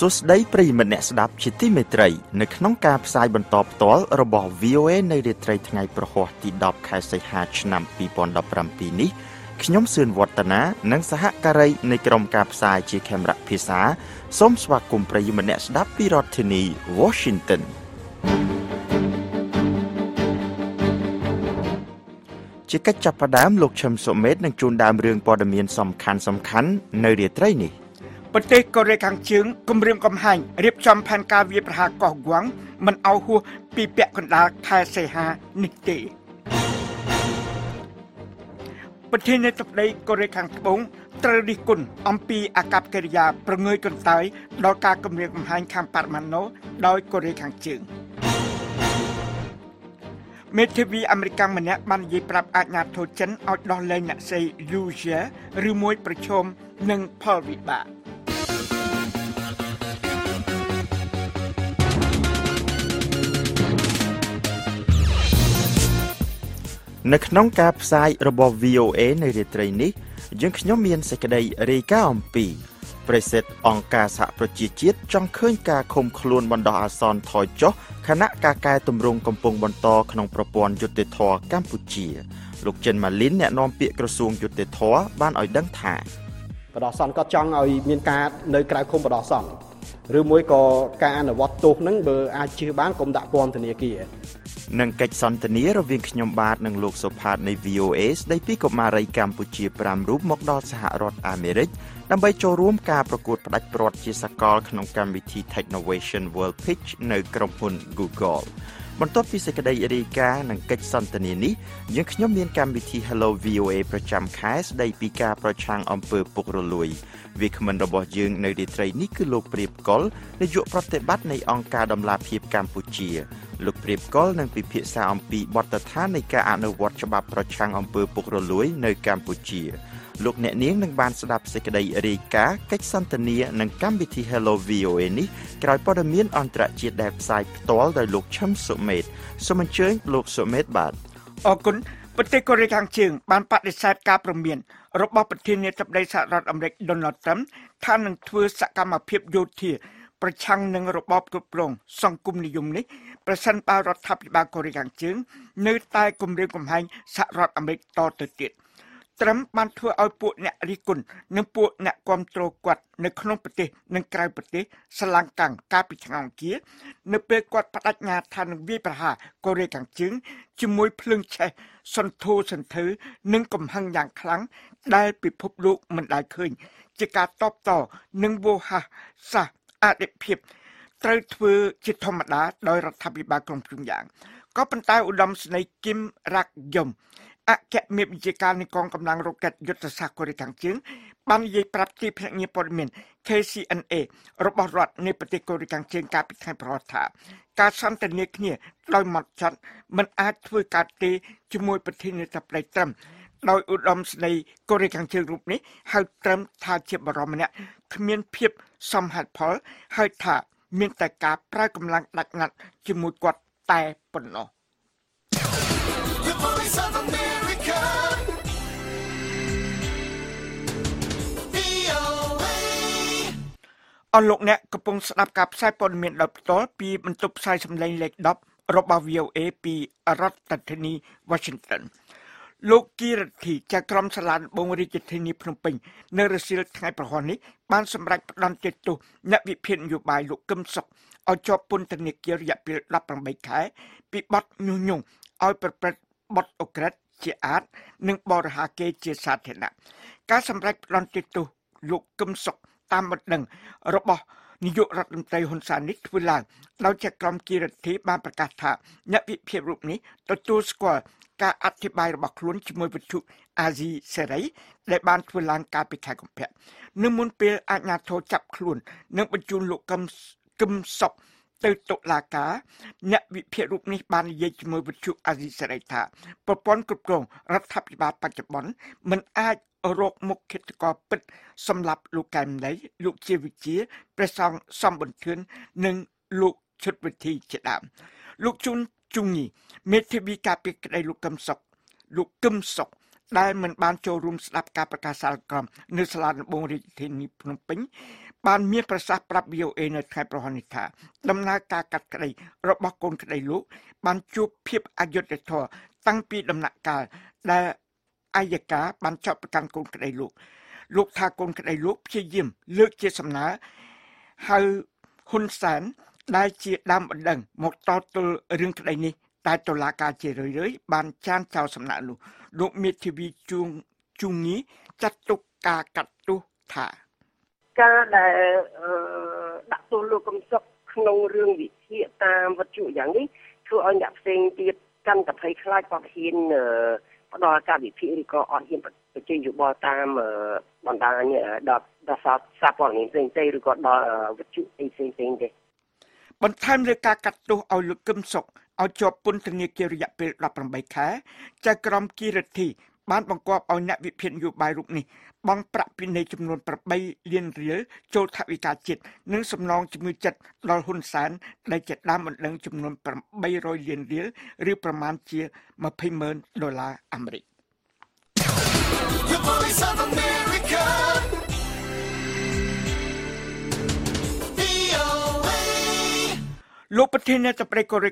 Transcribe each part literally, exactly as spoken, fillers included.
សួស្តីប្រិយមិត្តអ្នកស្ដាប់ជាទីមេត្រីនៅក្នុងការផ្សាយបន្តផ្ទាល់របស់ ជាកិច្ចចាប់ផ្ដើមលោកឈឹមសុមេតនឹងជួនដើមរឿងព័ត៌មានសំខាន់សំខាន់នៅរាត្រីនេះប្រទេសកូរ៉េខាងជើងគម្រាមកំហែងរៀបចំផែនការវាយប្រហារកោះហ្គួងមិនឲ្យហួសពីពាក្យកណ្ដាលខែសីហានេះទេប្រទេស មេធាវីអាមេរិកម្នាក់បាននិយាយប្រាប់អាជ្ញាធរចិនឲ្យដោះលែងអ្នកសីយូជាឬមួយប្រជុំនឹងផលវិបាកនៅក្នុងការផ្សាយរបស់ VOA នៅរាត្រីនេះយើងខ្ញុំមានសេចក្តីរាយការណ៍អំពីប្រសិទ្ធអង្គការសហប្រជាជាតិចង់ឃើញការឃុំខ្លួនបណ្ដោះអាសន្នថយចុះ គណៈការកែតម្រង់កំពុងបន្តក្នុងប្រព័ន្ធយុតិធធកម្មកម្ពុជាលោកចិនម៉ាលីនអ្នកនាំពាក្យក្រសួងយុតិធធបានឲ្យដឹងថា ដើម្បីចូលរួមការប្រកួតផ្ដាច់ព្រាត់ជាសកលក្នុងកម្មវិធី Technovation World Pitch នៅក្រុមហ៊ុន Google បន្ទាប់ពីសេចក្តីរាយការណ៍និងកិច្ចសន្ទនានេះយើងខ្ញុំមានកម្មវិធី Hello វី អូ เอ ប្រចាំខែស្ដីពីការប្រឆាំងអំពើពុករលួយវាគ្មិនរបស់យើងនៅរាត្រីនេះគឺលោកព្រាបកុលនាយកប្រតិបត្តិនៃអង្គការដំឡាភៀបកម្ពុជាលោកព្រាបកុលនឹងពិភាក្សាអំពីបទដ្ឋាននៃការអនុវត្តច្បាប់ប្រឆាំងអំពើពុករលួយនៅកម្ពុជា លោកអ្នកនាងនឹងបានស្ដាប់ សេចក្តីរាយការណ៍កិច្ចសន្ទនានិងកម្មវិធី Hello វី អូਏ នេះក្រោយព័ត៌មានអន្តរជាតិដែលផ្សាយផ្ទាល់ដោយលោកឈឹមសុមេត ត្រាំបានធ្វើឲ្យពួកអ្នករីគុណនិងពួកអ្នកគាំទ្រគាត់នៅក្នុងប្រទេសនឹងក្រៅប្រទេសឆ្លងកាំងការពីឆ្ងាយគៀននៅពេលគាត់បដិញ្ញាថានឹងវាយប្រហារកូរ៉េខាងជើងជាមួយភ្លើងឆេះសន្ធោសន្ធើនឹងកំហឹងយ៉ាងខ្លាំងដែលពិភពលោកមិនដែលឃើញជាការតបតនឹងវោហាសាអតិភិបត្រូវធ្វើជាធម្មតាដោយរដ្ឋាភិបាលក្រុងព្យុងយ៉ាង អគ្គមេបញ្ជាការនៃកងកម្លាំងរ៉ុកែតយុទ្ធសាស្ត្រកូរ៉េខាងជើងបាននិយាយប្រាប់ទីភ្នាក់ងារព័ត៌មាន KCNA របស់រដ្ឋនៃប្រទេសកូរ៉េខាងជើងកាលពីថ្ងៃប្រហោះថាការសន្ទនាគ្នាដោយមកចាត់មិនអាចធ្វើការទេជាមួយប្រធានាធិបតីត្រាំដោយឧត្តមសេនីយ៍កូរ៉េខាងជើងរូបនេះហៅត្រាំថាជាបរមម្នាក់គ្មានភាពសមហេតុផលហើយថាមានតែការប្រើកម្លាំងដាច់ណាត់ជាមួយគាត់តែប៉ុណ្ណោះ Voice of America អរលោកអ្នកកំពុងស្ដាប់ការផ្សាយព័ត៌មានដោយផ្ទាល់ពីបន្ទប់ផ្សាយសម្លេងលេខ 10របស់ VOA ពីរដ្ឋធានី Washington លោកគីរទ្ធីចៅក្រមសាលាដំបងរាជធានីភ្នំពេញនៅរសៀលថ្ងៃប្រហោះនេះបានសម្រេចផ្ដន្ទាទោសអ្នកវិភាគនយោបាយលោកកឹមសុខឲ្យជាប់ពន្ធនាគាររយៈពេល ដប់ប្រាំបី ខែពីបទញុះញង់ ឲ្យប្រព្រឹត្តបទឧក្រិដ្ឋជាអាតនឹងបរិហាកេជាសាធារណៈការសម្ដែងប្តន្ទាទោសលោកកឹមសុខតាមបណ្ដឹងរបស់នាយករដ្ឋមន្ត្រីហ៊ុនសាននេះធ្វើឡើងដោយជាក្រុមគិរទ្ធីបានប្រកាសថាអ្នកវិភាគរូបនេះទទួលស្គាល់ការអធិប្បាយរបស់ខ្លួនជាមួយវិទ្យុអាស៊ីសេរីដែលបានធ្វើឡើងកាលពីខែកុម្ភៈ ទៅតុលាការអ្នកវិភាគរូបនេះបាននិយាយជាមួយវិទ្យុអាស៊ីសេរីថាប្រព័ន្ធគ្រប់គ្រងរដ្ឋាភិបាលបច្ចុប្បន្នមិនអាចរកមុខឃាតករពិតសម្រាប់លោកកែមលីលោកជាវិជាព្រះសង្ឃសំបុនធឿននិងលោកឈុតវិធីជាដើមលោកជុនជុងញីមេធាវីការពារក្តីលោកកឹមសុខលោកកឹមសុខ ដែលមិនបានចូលរួមស្ដាប់ការប្រកាសសាលក្រមនៅសាលាដំបងរាជធានីភ្នំពេញបានមានប្រសាសន៍ប្រាប់ តែតូឡាការជារឿយៗបានចានចោលសំណាក់នោះលោកមេធាវីជួងជុងញីចាត់ទុកការកាត់ទោសថា អោចជាប់ពន្ធនាគាររយៈពេល The Voice of America. Lopatina to break or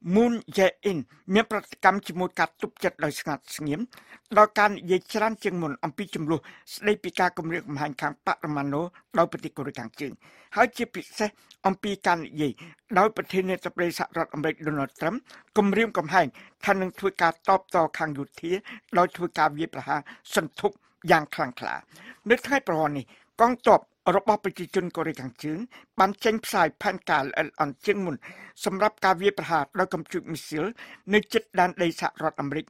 Moon Jae In, Mipra Kamchimuka took jet like snats him. Lokan ye chanting moon and pitchum blue, sleepy cacum rick mankan patramano, Lopaticorecan chin. How cheap it set on pecan ye. Lopatina to place at Rot and Break Donald Trump. Come rim come hang, cannon twika top dog hang you tear, Lord twika vibraha, some took young clankla. The type of gong top. របស់ប្រជាជនកូរ៉េខាងជើងបានចេញផ្សាយផែនការល្អិតអន់ជាងមុនសម្រាប់ការវាយប្រហារដោយកម្ពុជាមីស៊ីលនៅជិតដែនដីសហរដ្ឋអាមេរិក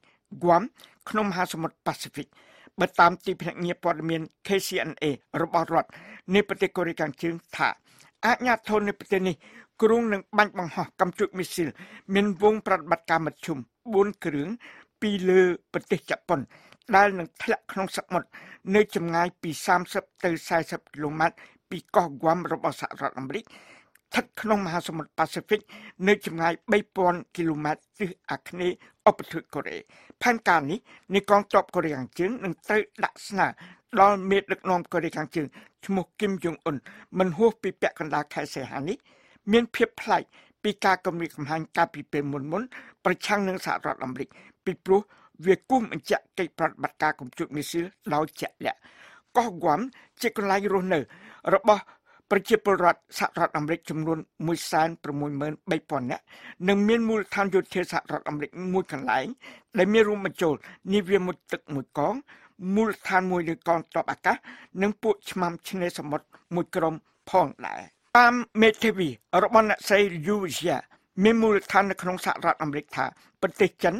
K C N A របស់រដ្ឋនៃប្រទេសកូរ៉េខាងជើងថាអាជ្ញាធរនៅប្រទេសនេះគ្រោងនឹងបាញ់បង្ហោះកម្ពុជាមីស៊ីលមានវងប្រតិបត្តិការមធ្យម ដែលនឹងធ្លាក់ក្នុងសមុទ្រនៅចម្ងាយពី សាមសិប ទៅ សែសិប គីឡូម៉ែត្រពីកោះហ្គាំរបស់សហរដ្ឋអាមេរិកស្ថិតក្នុងមហាសមុទ្រប៉ាស៊ីហ្វិកនៅចម្ងាយ បីពាន់ គីឡូម៉ែត្រទិសអាគ្នេយ៍ឧបទ្វីបកូរ៉េផែនការនេះ វាគុំអញ្ចាក់កិច្ចប្រតិបត្តិការកម្ពុជាមីស៊ីលដោយជាក់លាក់កោះហ្គាំជាកន្លែងរស់នៅរបស់ប្រជាពលរដ្ឋសហរដ្ឋអាមេរិកចំនួន មួយសែន ប្រមាណ និងមានមូលដ្ឋានយោធាសហរដ្ឋអាមេរិកមួយ មានមូលដ្ឋាននៅក្នុងសហរដ្ឋអាមេរិកថាប្រទេសចិន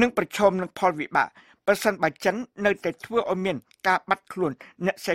នឹងប្រឈមនឹងផលវិបាកប្រសិនបើចិននៅតែធ្វើឲ្យមានការបាត់ខ្លួនអ្នកស្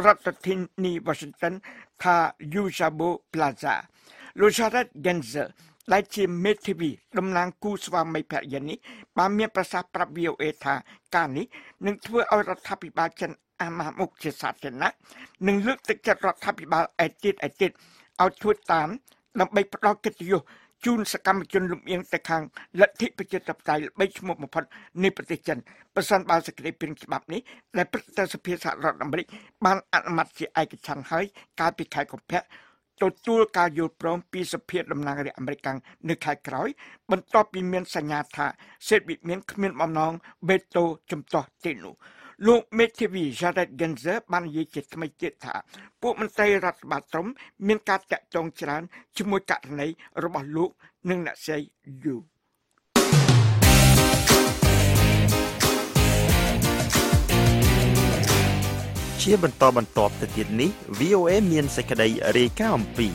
រី Lozareth Genzer, like him, made T V, Domlan Kuswa, my Payani, Bamia Prasa Prabio Eta, Kani, Ning two out of Happy Bachan, Amamuk Satana, Ning looked the cat rot happy ball, I did, I did, out to time, not by pocket you, June Sakamjun Lumien the Kang, let take pictures of tile, make smoke upon Nipotitan, Person by the Creeping Kibapni, Lepertas appears at Rottenbrick, Ban Atmati Aikatan High, Kapi Kai compared. ទទួលការយល់ព្រមពីសភាដំណាងរាជអាមេរិកខាងនៅខែក្រោយបន្ទាប់ពីមានសញ្ញាថាសេដ្ឋកិច្ចមានគ្មានបំណងវេតូចំទាស់ទីនោះលោកមេធាវី Jared Genzer បាននិយាយជាថ្មីទៀតថាពួកមន្ត្រីរដ្ឋបាលត្រុំមានការតាក់ទងច្រើនជាមួយករណីរបស់លោកនិងអ្នកស្រីយូ ជាបន្តបន្ទាប់ទៅទៀតនេះ V O A មានសេចក្តីរាយការណ៍អំពី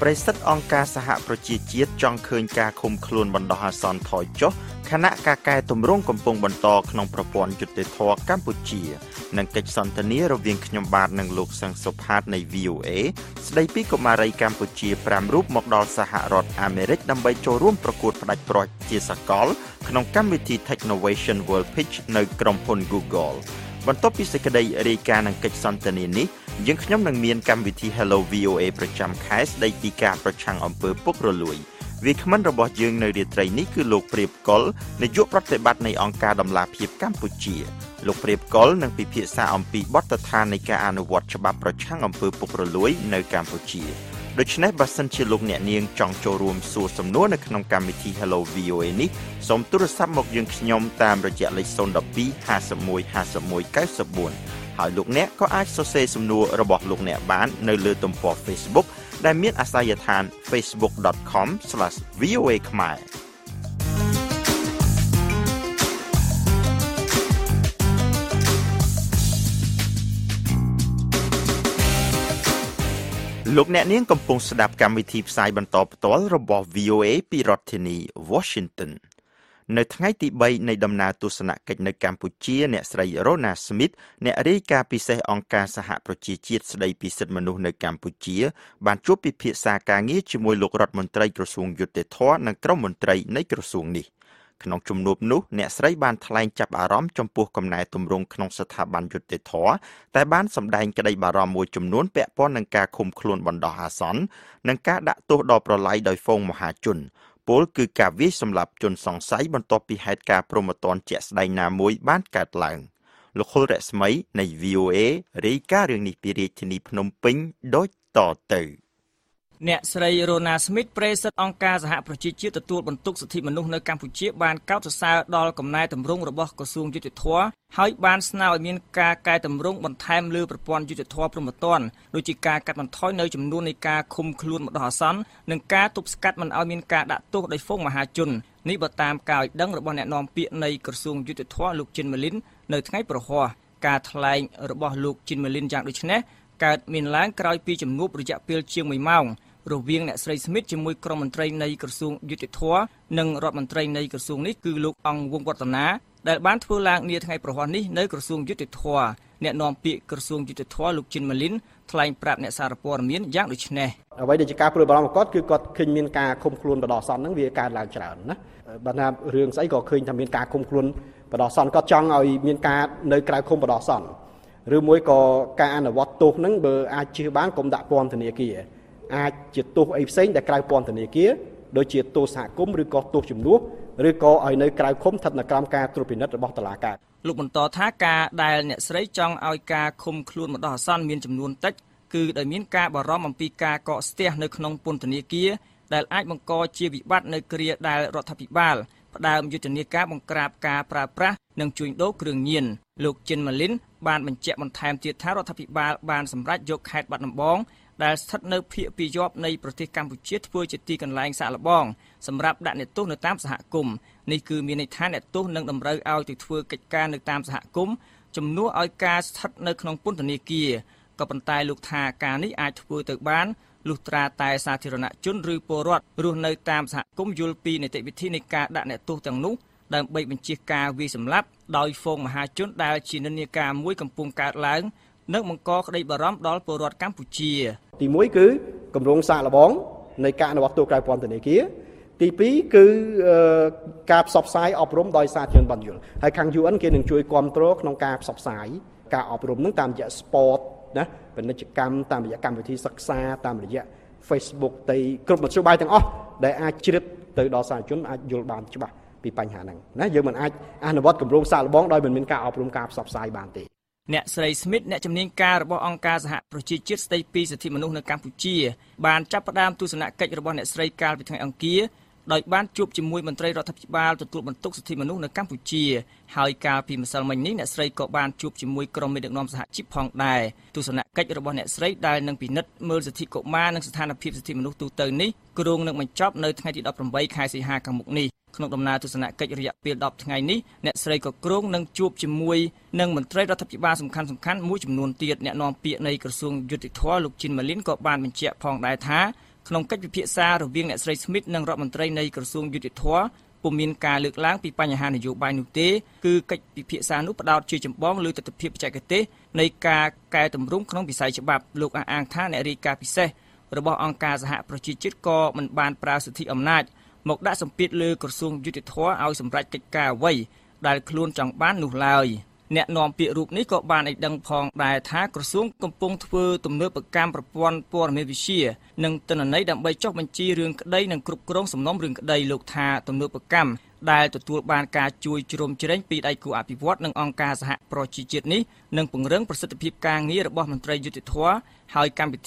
ប្រិយសិទ្ធិអង្គការសហប្រជាជាតិចង់ឃើញការឃុំខ្លួនបណ្ដោះអាសន្នថយចុះ ខណៈការកែតម្រង់កំពុងបន្តក្នុងប្រព័ន្ធយុត្តិធម៌កម្ពុជានិងកិច្ចសន្ទនារវាងខ្ញុំបាទនិងលោកសង្ឃសុផាតនៃ វី អូ អេ ស្ដីពីកុមារីកម្ពុជាfiveរូបមកដល់សហរដ្ឋអាមេរិកដើម្បីចូលរួមប្រកួតផ្ដាច់ព្រ័ត្រជាសកលក្នុងកម្មវិធី Technovation World Pitch នៅក្រុមហ៊ុន Google បន្ទាប់ពីសេចក្តីរាយការណ៍និងកិច្ចសន្ទនានេះយើងខ្ញុំនឹងមានកម្មវិធី Hello វី អូ អេ ប្រចាំខែស្ដីពីការប្រឆាំងអំពើពុករលួយវាគ្មិនរបស់យើងនៅរាត្រីនេះគឺលោកព្រាបកុលនាយកប្រតិបត្តិនៃអង្គការដំឡាភិបកម្ពុជាលោកព្រាបកុលនឹងពិភាក្សាអំពីបទដ្ឋាននៃការអនុវត្តច្បាប់ប្រឆាំងអំពើពុករលួយនៅកម្ពុជាដូច្នេះបើសិនជាលោកអ្នកនាងចង់ចូលរួមសួរសំណួរនៅក្នុងកម្មវិធី Hello វី អូ អេ នេះសូមទូរស័ព្ទមកយើងខ្ញុំតាមរយៈលេខzero one two five one five one nine fourហើយលោកអ្នកក៏អាចសរសេរសំណួររបស់លោកអ្នកបាននៅលើទំព័រ Facebookដែលមានអាសយដ្ឋាន facebook dot com slash voa ខ្មែរលោកអ្នកនាងកំពុងស្ដាប់កម្មវិធីផ្សាយបន្តផ្ទាល់របស់ វី អូ អេ ពីរដ្ឋធានី Washington នៅថ្ងៃទីthreeនៃដំណើរទស្សនកិច្ចនៅកម្ពុជាអ្នកស្រី Rona Smith អ្នករាយការណ៍ពិសេសអង្គការសហប្រជាជាតិស្ដីពីសិទ្ធិមនុស្សនៅកម្ពុជាបានជួបពិភាក្សាការងារជាមួយលោករដ្ឋមន្ត្រីក្រសួងយុតិធធម៌និងក្រុមមន្ត្រីនៃក្រសួងនេះក្នុងជំនួបនោះអ្នកស្រីបានថ្លែងចាប់អារម្មណ៍ចំពោះកំណែទម្រង់ក្នុងស្ថាប័នយុត្តិធម៌តែបានសម្ដែងក្តីបារម្ភមួយចំនួនពាក់ព័ន្ធនឹងការឃុំខ្លួនបណ្ដោះអាសន្ននិងការដាក់ទោសដល់ប្រឡាយដោយហ្វូងមហាជនពលគឺការវាយសម្លាប់ជនសង្ស័យបន្ទាប់ពីហេតុការណ៍ព្រហ្មទណ្ឌជាក់ស្ដែងណាមួយបានកើតឡើងលោកខុលរស្មីនៃ វី អូ អេ រាយការណ៍រឿងនេះពីរាជធានីភ្នំពេញដូចតទៅអ្នកស្រី Rona Smith ប្រេសិតអង្គការសហប្រជាជាតិទទួលបន្ទុកសិទ្ធិមនុស្សនៅកម្ពុជាបានកោតសរសើរដល់កំណែទម្រង់របស់ក្រសួងយុតិធធម៌ហើយបានស្នើឲ្យមានការកែទម្រង់បន្ថែមលើប្រព័ន្ធយុតិធធម៌ព្រហ្មទណ្ឌដូចជាការកាត់បន្ថយនៅចំនួននៃការឃុំខ្លួនបណ្ដោះអាសន្ននិងការទប់ស្កាត់មិនឲ្យមានការដាក់ទោសដោយហ្វូងមហាជននេះបើតាមការឲ្យដឹងរបស់អ្នកនាំពាក្យនៃក្រសួងយុតិធធម៌លោកជិនម៉ាលីននៅថ្ងៃប្រហ័សការថ្លែងរបស់លោកជិនម៉ាលីនយ៉ាងដូចនេះកើតមានឡើងក្រោយពីជំនួបរយៈពេលជាងoneម៉ោងរវាងអ្នកស្រី Smith ជាមួយក្រុមមន្ត្រីនៃក្រសួងយុតិធធម៌និងរដ្ឋមន្ត្រីនៃក្រសួងនេះគឺលោកអង្គវង្សវឌ្ឍនាដែលបានធ្វើឡើងនាថ្ងៃប្រហ័សនេះនៅក្រសួងយុតិធធម៌អ្នកនាំពាក្យក្រសួងយុតិធធម៌លោកជិនម៉ាលីនថ្លែងប្រាប់អ្នកសារព័ត៌មានយ៉ាងដូចនេះអ្វីដែលជាការព្រួយបារម្ភរបស់គាត់គឺគាត់ឃើញមានការឃុំខ្លួនបណ្ដោះអាសន្នហ្នឹងវាកើតឡើងច្រើនណាបើថារឿងស្អីក៏ឃើញថាមានការឃុំខ្លួនបណ្ដោះអាសន្នគាត់ចង់ឲ្យមានការនៅក្រៅឃុំបណ្ដោះអាសន្នឬមួយក៏ការអនុវត្តទោសហ្នឹងបើអាចជឿបានកុំដាក់ពន្ធនាគារអាចជាទោសអីផ្សេងដែលក្រៅពន្ធនាគារដូចជាទោសសហគមន៍ឬក៏ទោសជំនួសឬក៏ឲ្យនៅក្រៅឃុំស្ថិតនៅក្រោមការត្រួតពិនិត្យរបស់តុលាការលោកបន្តថាការដែលអ្នកស្រីចង់ឲ្យការឃុំខ្លួនបណ្ដោះអាសន្នមានចំនួនតិចគឺដោយមានការបារម្ភអំពីការកកស្ទះនៅក្នុងពន្ធនាគារដែលអាចបង្កជាវិបត្តិនៅគ្រាដែលរដ្ឋាភិបាលផ្ដើមយុទ្ធនាការបង្ក្រាបការប្រើប្រាស់និងជួញដូរគ្រឿងញៀនលោកជិនម៉ាលីនបានបញ្ជាក់បន្ថែមទៀតថារដ្ឋាភិបាលបានសម្រេចយកខេត្តបាត់ដំបងដែលស្ថិតនៅភាគពាយព្យនៃប្រទេសកម្ពុជាធ្វើជាទីកន្លែងសាកល្បងសម្រាប់ដាក់អ្នកទោសនៅតាមសហគមន៍នេះគឺមានន័យថាអ្នកទោសនឹងតម្រូវឲ្យទៅធ្វើកិច្ចការនៅតាមសហគមន៍ជំនួសឲ្យការស្ថិតនៅក្នុងពន្ធនាគារក៏ប៉ុន្តែលោកថាការនេះអាចធ្វើទៅបានលុះត្រាតែសាធារណជនឬពលរដ្ឋរស់នៅតាមសហគមន៍យល់ពីនីតិវិធីនៃការដាក់អ្នកទោសទាំងនោះដើម្បីបញ្ជាការវាយសម្លាប់ដោយហ្វូងមហាជនដែលជានិន្នាការមួយកំពុងកើតឡើងនិងបង្កក្តីបារម្ភដល់ពលរដ្ឋកម្ពុជាទីoneគឺគម្រោងសាកល្បងនៃការអនុវត្តទោសក្រៅពន្ធនាគារទីtwoគឺការផ្សព្វផ្សាយអប់រំដោយសាធារណជនហើយខាង យូ អិន គេនឹងជួយគ្រប់គ្រងក្នុងការផ្សព្វផ្សាយការអប់រំនឹងតាមរយៈ sport ណាពាណិជ្ជកម្មតាមរយៈកម្មវិធីសិក្សាតាមរយៈ Facebook ទីគ្រប់មធ្យោបាយទាំងអស់ដែលអាចជ្រាបទៅដល់សាធារណជនអាចយល់បានច្បាស់ពីបញ្ហាហ្នឹងណាយើងមិនអាចអនុវត្តគម្រោងសាកល្បងដោយមិនមានការអប់រំការផ្សព្វផ្សាយបានទេអ្នកស្រី Smith អ្នកជំនាញការរបស់អង្គការសហប្រជាជាតិស្ដីពីសិទ្ធិមនុស្សនៅកម្ពុជាបានចាប់ផ្ដើមទស្សនកិច្ចរបស់អ្នកស្រីកាលពីថ្ងៃអង្គារដោយបានជួបជាមួយមន្ត្រីរដ្ឋាភិបាលទទួលបន្ទុកសិទ្ធិមនុស្សនៅកម្ពុជាហើយកាលពីម្សិលមិញនេះអ្នកស្រីក៏បានជួបជាមួយក្រុមមេដឹកនាំសហជីពផងដែរទស្សនកិច្ចរបស់អ្នកស្រីដែលនឹងពិនិត្យមើលសិទ្ធិកុមារនិងស្ថានភាពសិទ្ធិមនុស្សទូទៅនេះគ្រោងនឹងបញ្ចប់នៅថ្ងៃទីeighteenthខែសីហាខាងមុខនេះក្នុងដំណើរទស្សនកិច្ចរយៈពេលtenថ្ងៃនេះអ្នកស្រីក៏គ្រោងនឹងជួបជាមួយនឹងមន្ត្រីរដ្ឋាភិបាលសំខាន់សំខាន់មួយចំនួនទៀតអ្នកនាំពាក្យនៃក្រសួងយុតិធធម៌លោកជិនម៉ាលីនក៏បានបញ្ជាក់ផងដែរថាក្នុងកិច្ចពិភាក្សារវាងអ្នកស្រី Smith និងរដ្ឋមន្ត្រីនៃក្រសួងយុតិធធម៌ ពុំមានការលើកឡើងពីបញ្ហានយោបាយនោះទេគឺកិច្ចពិភាក្សានោះផ្ដោតជាចម្បងលើទិដ្ឋភាពបច្ចេកទេសនៃការកែតម្រង់ក្នុងវិស័យច្បាប់លោកអះអាងថាអ្នករាយការណ៍ពិសេសរបស់អង្គការសហប្រជាជាតិក៏មិនបានប្រើសិទ្ធិអំណាចមកដាក់សម្ពាធលើក្រសួងយុតិធម៌ឲ្យសម្រេចកិច្ចការអ្វីដែលខ្លួនចង់បាននោះឡើយ អ្នកនាំពាក្យរូបនេះក៏បានឲ្យដឹងផងដែរថាក្រសួងកំពុងធ្វើទំនើបកម្មប្រព័ន្ធព័ត៌មានវិទ្យានឹងទិន្នន័យដើម្បីចុះបញ្ជីរឿងក្តីនិងគ្រប់គ្រងសំណុំរឿងក្តីលោកថាទំនើបកម្មដែលទទួលបានការជួយជ្រោមជ្រែងពីដៃគូអភិវឌ្ឍន៍និងអង្គការសហប្រជាជាតិនេះនឹងពង្រឹងប្រសិទ្ធភាពការងាររបស់មន្ត្រីយុតិធម៌ឲ្យកាន់តែមាន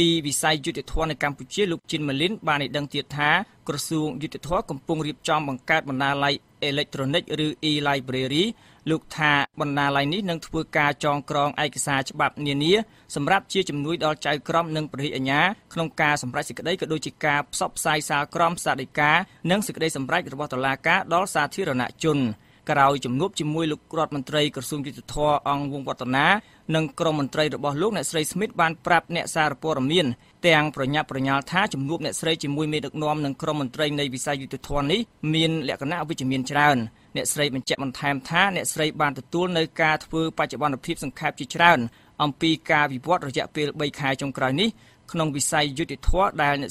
ពីវិស័យយុតិធធម៌នៅកម្ពុជាលោកជិនម៉ាលីនបានឲ្យដឹងទៀតថាក្រសួងយុតិធធម៌កំពុងរៀបចំបង្កើតបណ្ណាល័យអេលិចត្រូនិកឬ e-library លោកថាបណ្ណាល័យនេះនឹងធ្វើការចងក្រងឯកសារច្បាប់នានាសម្រាប់ជាជំនួយដល់ចៅក្រមនិងព្រះរាជអាជ្ញាក្នុងការសម្រេចសេចក្តីក៏ដូចជាការផ្សព្វផ្សាយសារក្រមសាលដីកានិងសេចក្តីសម្រេចរបស់តុលាការដល់សាធារណជន ក្នុងវិស័យយុតិធធម៌ដែលអ្នកស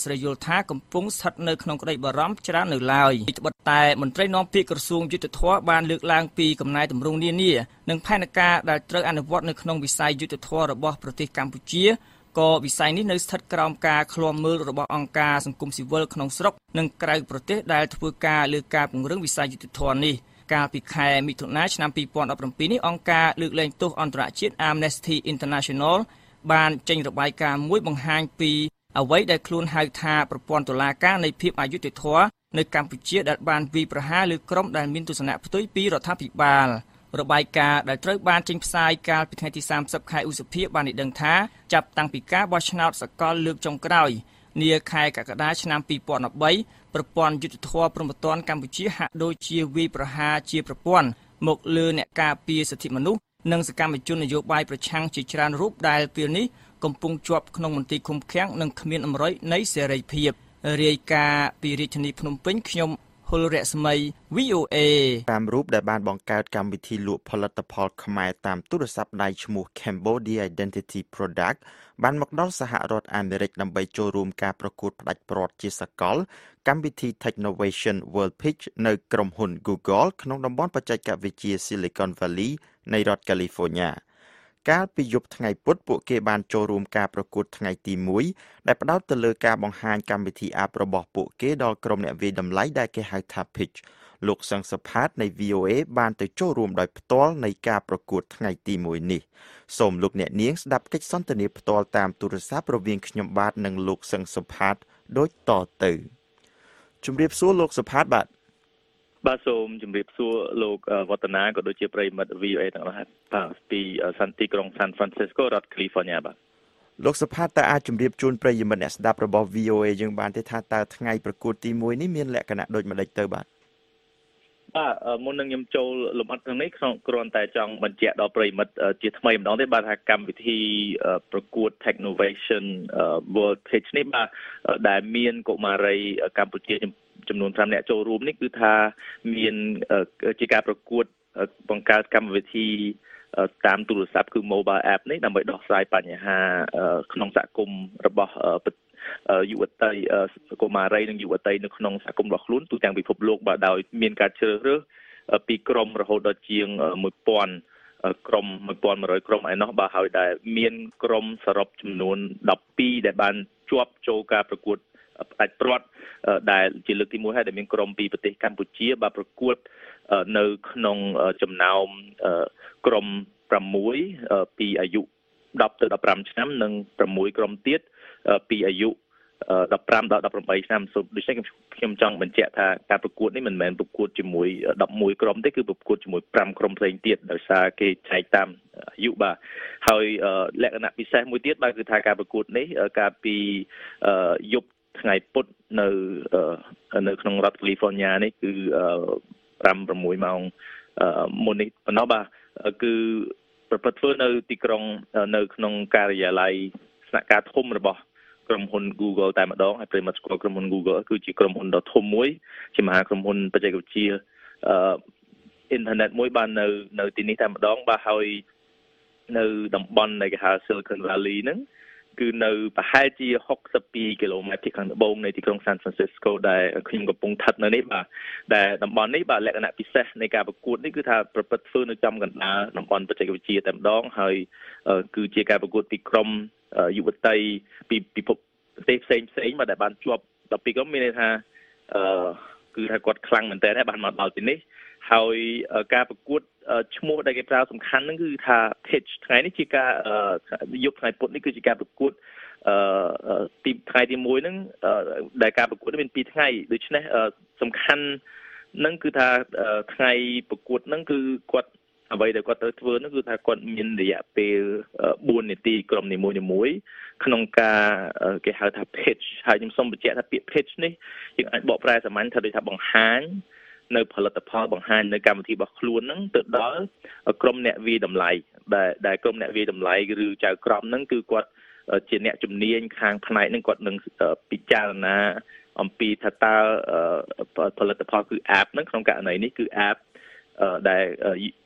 ្រីយល់ថាកំពុងស្ថិតនៅក្នុងក្តីបារម្ភច្រើននៅឡើយ កាលពីខែមិថុនាឆ្នាំ ពីរពាន់ដប់ប្រាំពីរ នេះអង្គការលើកលែងទោសអន្តរជាតិ Amnesty International បានចេញរបាយការណ៍មួយបង្ហាញពីអ្វីដែលខ្លួនហៅថាប្រព័ន្ធតុលាការនៃភាពអយុត្តិធម៌នៅកម្ពុជាដែលបានវាយប្រហារលើក្រុមដែលមានទស្សនៈផ្ទុយពីរដ្ឋាភិបាល របាយការណ៍ដែលត្រូវបានចេញផ្សាយកាលពីថ្ងៃទី សាមសិប ខែឧសភា បានឲ្យដឹងថា ចាប់ តាំងពីការបោះឆ្នោតសកលលើកចុងក្រោយ នាខែកក្កដាឆ្នាំ ពីរពាន់ដប់បី ប្រព័ន្ធយុតិធធម៌ព្រំប្រទានកម្ពុជាហាក់ដូចជាវាយប្រហារជាប្រព័ន្ធមកលើអ្នកការពារសិទ្ធិមនុស្សនិងសកម្មជននយោបាយប្រឆាំងជាច្រើនរូបដែលពេលនេះកំពុងជាប់ក្នុងមន្ទីរឃុំឃាំងនិងគ្មានអមរ័យនៃសេរីភាពរាយការណ៍ពីរាជធានីភ្នំពេញ ខ្ញុំ ហុល រស្មី វី អូ เอ តាមរូបដែលបានបង្កើតកម្មវិធីលក់ផលិតផលខ្មែរតាមទូរស័ព្ទដៃឈ្មោះ Cambodia Identity Product បានមកដល់សហរដ្ឋអាមេរិកដើម្បីចូលរួមការប្រកួតផ្ដាច់ព្រាត់ជាសកលកម្មវិធី Technovation World Pitch នៅក្រុមហ៊ុន Google ក្នុងតំបន់បច្ចេកវិទ្យា Silicon Valley នៃរដ្ឋ California កាលពីយប់ថ្ងៃពុធពួកគេបានចូលរួមការប្រកួតថ្ងៃទីមួយដែលផ្ដោតទៅលើការបង្ហាញកម្មវិធីអាប់របស់ពួកគេដល់ក្រុមអ្នកវាយតម្លៃដែលគេហៅថា Pitch លោកសង្ឃសផាតនៃ វី អូਏ បានទៅចូលរួមដោយផ្ទាល់នៃការប្រកួតថ្ងៃទីមួយនេះសូមលោកអ្នកនាងស្ដាប់កិច្ចសន្ទនាផ្ទាល់តាមទូរស័ព្ទរវាងខ្ញុំបាទនិងលោកសង្ឃសផាតដូចតទៅជម្រាបសួរលោកសង្ឃសផាតបាទ បាទសូមជម្រាបសួរលោកវឌ្ឍនាក៏ដូចជាប្រិយមិត្ត វី អូਏ ទាំងអស់ពីសន្តិក្រុងសាន់ហ្វ្រាន់ស៊ីស្កូរដ្ឋ California បាទលោកសផាតតើអាចជម្រាបជូនប្រិយមិត្តអ្នកស្ដាប់របស់ វី អូਏ យើងបានទេថាតើថ្ងៃប្រកួតទីមួយនេះមានលក្ខណៈដូចម្ដេចទៅបាទបាទមុននឹងខ្ញុំចូលលម្អិតក្នុងនេះគ្រាន់តែចង់បញ្ជាក់ដល់ប្រិយមិត្តជាថ្មីម្ដងទេបាទថាកម្មវិធីប្រកួត Technovation World Pitch នេះបាទដែលមានកុមារីកម្ពុជា ចំនួន ប្រាំ អ្នកចូលរួមនេះគឺថាមានជាការប្រកួតបង្កើតកម្មវិធីតាមទូរស័ព្ទគឺ Mobile App នេះដើម្បីដោះស្រាយបញ្ហាក្នុងសហគមន៍របស់យុវតីកុមារីនិងយុវតីនៅក្នុងសហគមន៍របស់ខ្លួនទូទាំងពិភពលោកបាទដោយមានការជ្រើសរើសពីក្រុមរហូតដល់ជាង មួយពាន់ ក្រុម មួយពាន់មួយរយ ក្រុម ឯណោះបាទហើយដែលមានក្រុមសរុបចំនួន ដប់ពីរ ដែលបានជាប់ចូលការប្រកួត ផ្ដាច់ព្រាត់ដែលជាលើកទី មួយ ហើយដែលមានក្រុមពីប្រទេសកម្ពុជាបានប្រកួតនៅក្នុងចំណោមក្រុម ប្រាំមួយ ពីអាយុ ដប់ ទៅ ដប់ប្រាំ ឆ្នាំ និង ប្រាំមួយ ក្រុមទៀត ពីអាយុ ដប់ប្រាំ ដល់ ដប់ប្រាំបី ឆ្នាំ ដូច្នេះ ខ្ញុំ ចង់ បញ្ជាក់ ថា ការប្រកួតនេះមិនមែនប្រកួតជាមួយ ដប់មួយ ក្រុម ទេ គឺ ប្រកួតជាមួយ ប្រាំ ក្រុម ផ្សេងទៀត ដោយសារ គេ ចែក តាម អាយុ បាទ ហើយ លក្ខណៈ ពិសេស មួយ ទៀត បាទ គឺ ថា ការប្រកួតនេះ កាល ពី យប់ ថ្ងៃពុធនៅនៅក្នុងរដ្ឋ California នេះគឺ 5 6 ម៉ោងមុននេះប៉ុណ្ណោះបាទគឺ ប្រព្រឹត្តធ្វើនៅទីក្រុងនៅក្នុងការិយាល័យស្នាក់ការធំរបស់ក្រុមហ៊ុន Google តែម្ដងហើយព្រមទាំងក្រុមហ៊ុន Google គឺជាក្រុមហ៊ុនដ៏ធំមួយជាមហាក្រុមហ៊ុនបច្ចេកវិទ្យាអឺអ៊ីនធឺណិតមួយបាននៅនៅទីនេះតែម្ដងបាទហើយនៅតំបន់នៃគេហៅ Silicon Valley ហ្នឹងគឺនៅប្រហែលជាsixty-twoគីឡូម៉ែត្រខាងត្បូងនៃទីក្រុង San Francisco ដែលខ្ញុំកំពុងស្ថិតនៅនេះបាទដែលតំបន់នេះបាទលក្ខណៈពិសេសនៃការប្រកួតនេះគឺថាប្រព្រឹត្តធ្វើនៅចំកណ្ដាលតំបន់បច្ចេកវិទ្យាតែម្ដងហើយគឺជាការប្រកួតពីក្រុមយុវតីពីពិភពប្រទេសផ្សេងផ្សេងបាទដែលបានជាប់twelveក្រុមមានន័យថាអឺគឺថាគាត់ខ្លាំងមែនតើហើយបានមកដល់ទីនេះហើយការប្រកួតឈ្មោះដែលគេប្រើសំខាន់ហ្នឹងគឺថា pitch ថ្ងៃនេះជាការយប់ថ្ងៃពុធនេះគឺជាការប្រកួតអឺទីថ្ងៃទីoneហ្នឹងដែលការប្រកួតមានtwoថ្ងៃដូច្នេះសំខាន់ហ្នឹងគឺថាថ្ងៃប្រកួតហ្នឹងគឺគាត់អ្វីដែលគាត់ត្រូវធ្វើហ្នឹងគឺថាគាត់មានរយៈពេលfourនាទីក្រុមនីមួយៗក្នុងការគេហៅថា pitch ហើយខ្ញុំសូមបញ្ជាក់ថាពាក្យ pitch នេះយើងអាចបកប្រែសាមញ្ញថាដូចថាបង្ហាញនៅផលិតផលបង្ហាញនៅកម្មវិធីរបស់ខ្លួនហ្នឹងទៅដល់ក្រុមអ្នកវិយតម្លៃដែលដែលក្រុមអ្នកវិយតម្លៃឬចៅក្រមហ្នឹងគឺគាត់ជាអ្នកជំនាញខាងផ្នែកហ្នឹងគាត់នឹងពិចារណាអំពីថាតើផលិតផលគឺ app ហ្នឹងក្នុងករណីនេះគឺ app ដែល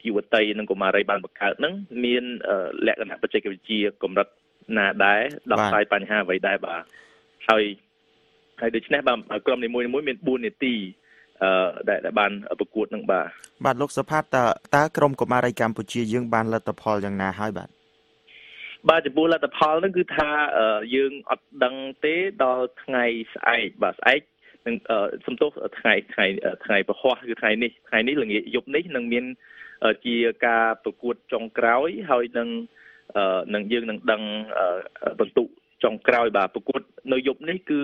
យុវតីនិងកុមារីបានបង្កើតហ្នឹងមានលក្ខណៈបច្ចេកវិទ្យាកម្រិតណាដែរដោះស្រាយបញ្ហាអ្វីដែរបាទហើយហើយដូច្នេះបាទក្រុមនីមួយៗមានfourនាទីអឺដែលបានប្រកួតនឹងបាទបាទលោកសុផាតតើតើក្រុមកុមារីកម្ពុជាយើងបានលទ្ធផលយ៉ាងណាហើយបាទបាទចំពោះលទ្ធផលហ្នឹងគឺថាយើងអត់ដឹងទេដល់ថ្ងៃស្អែកបាទស្អែកនឹងសំទោសថ្ងៃថ្ងៃថ្ងៃពហុគឺថ្ងៃនេះថ្ងៃនេះល្ងាចយប់នេះនឹងមានជាការប្រកួតចុងក្រោយហើយនឹងនឹងយើងនឹងដឹងបន្ទុកចុងក្រោយបាទប្រកួតនៅយប់នេះគឺ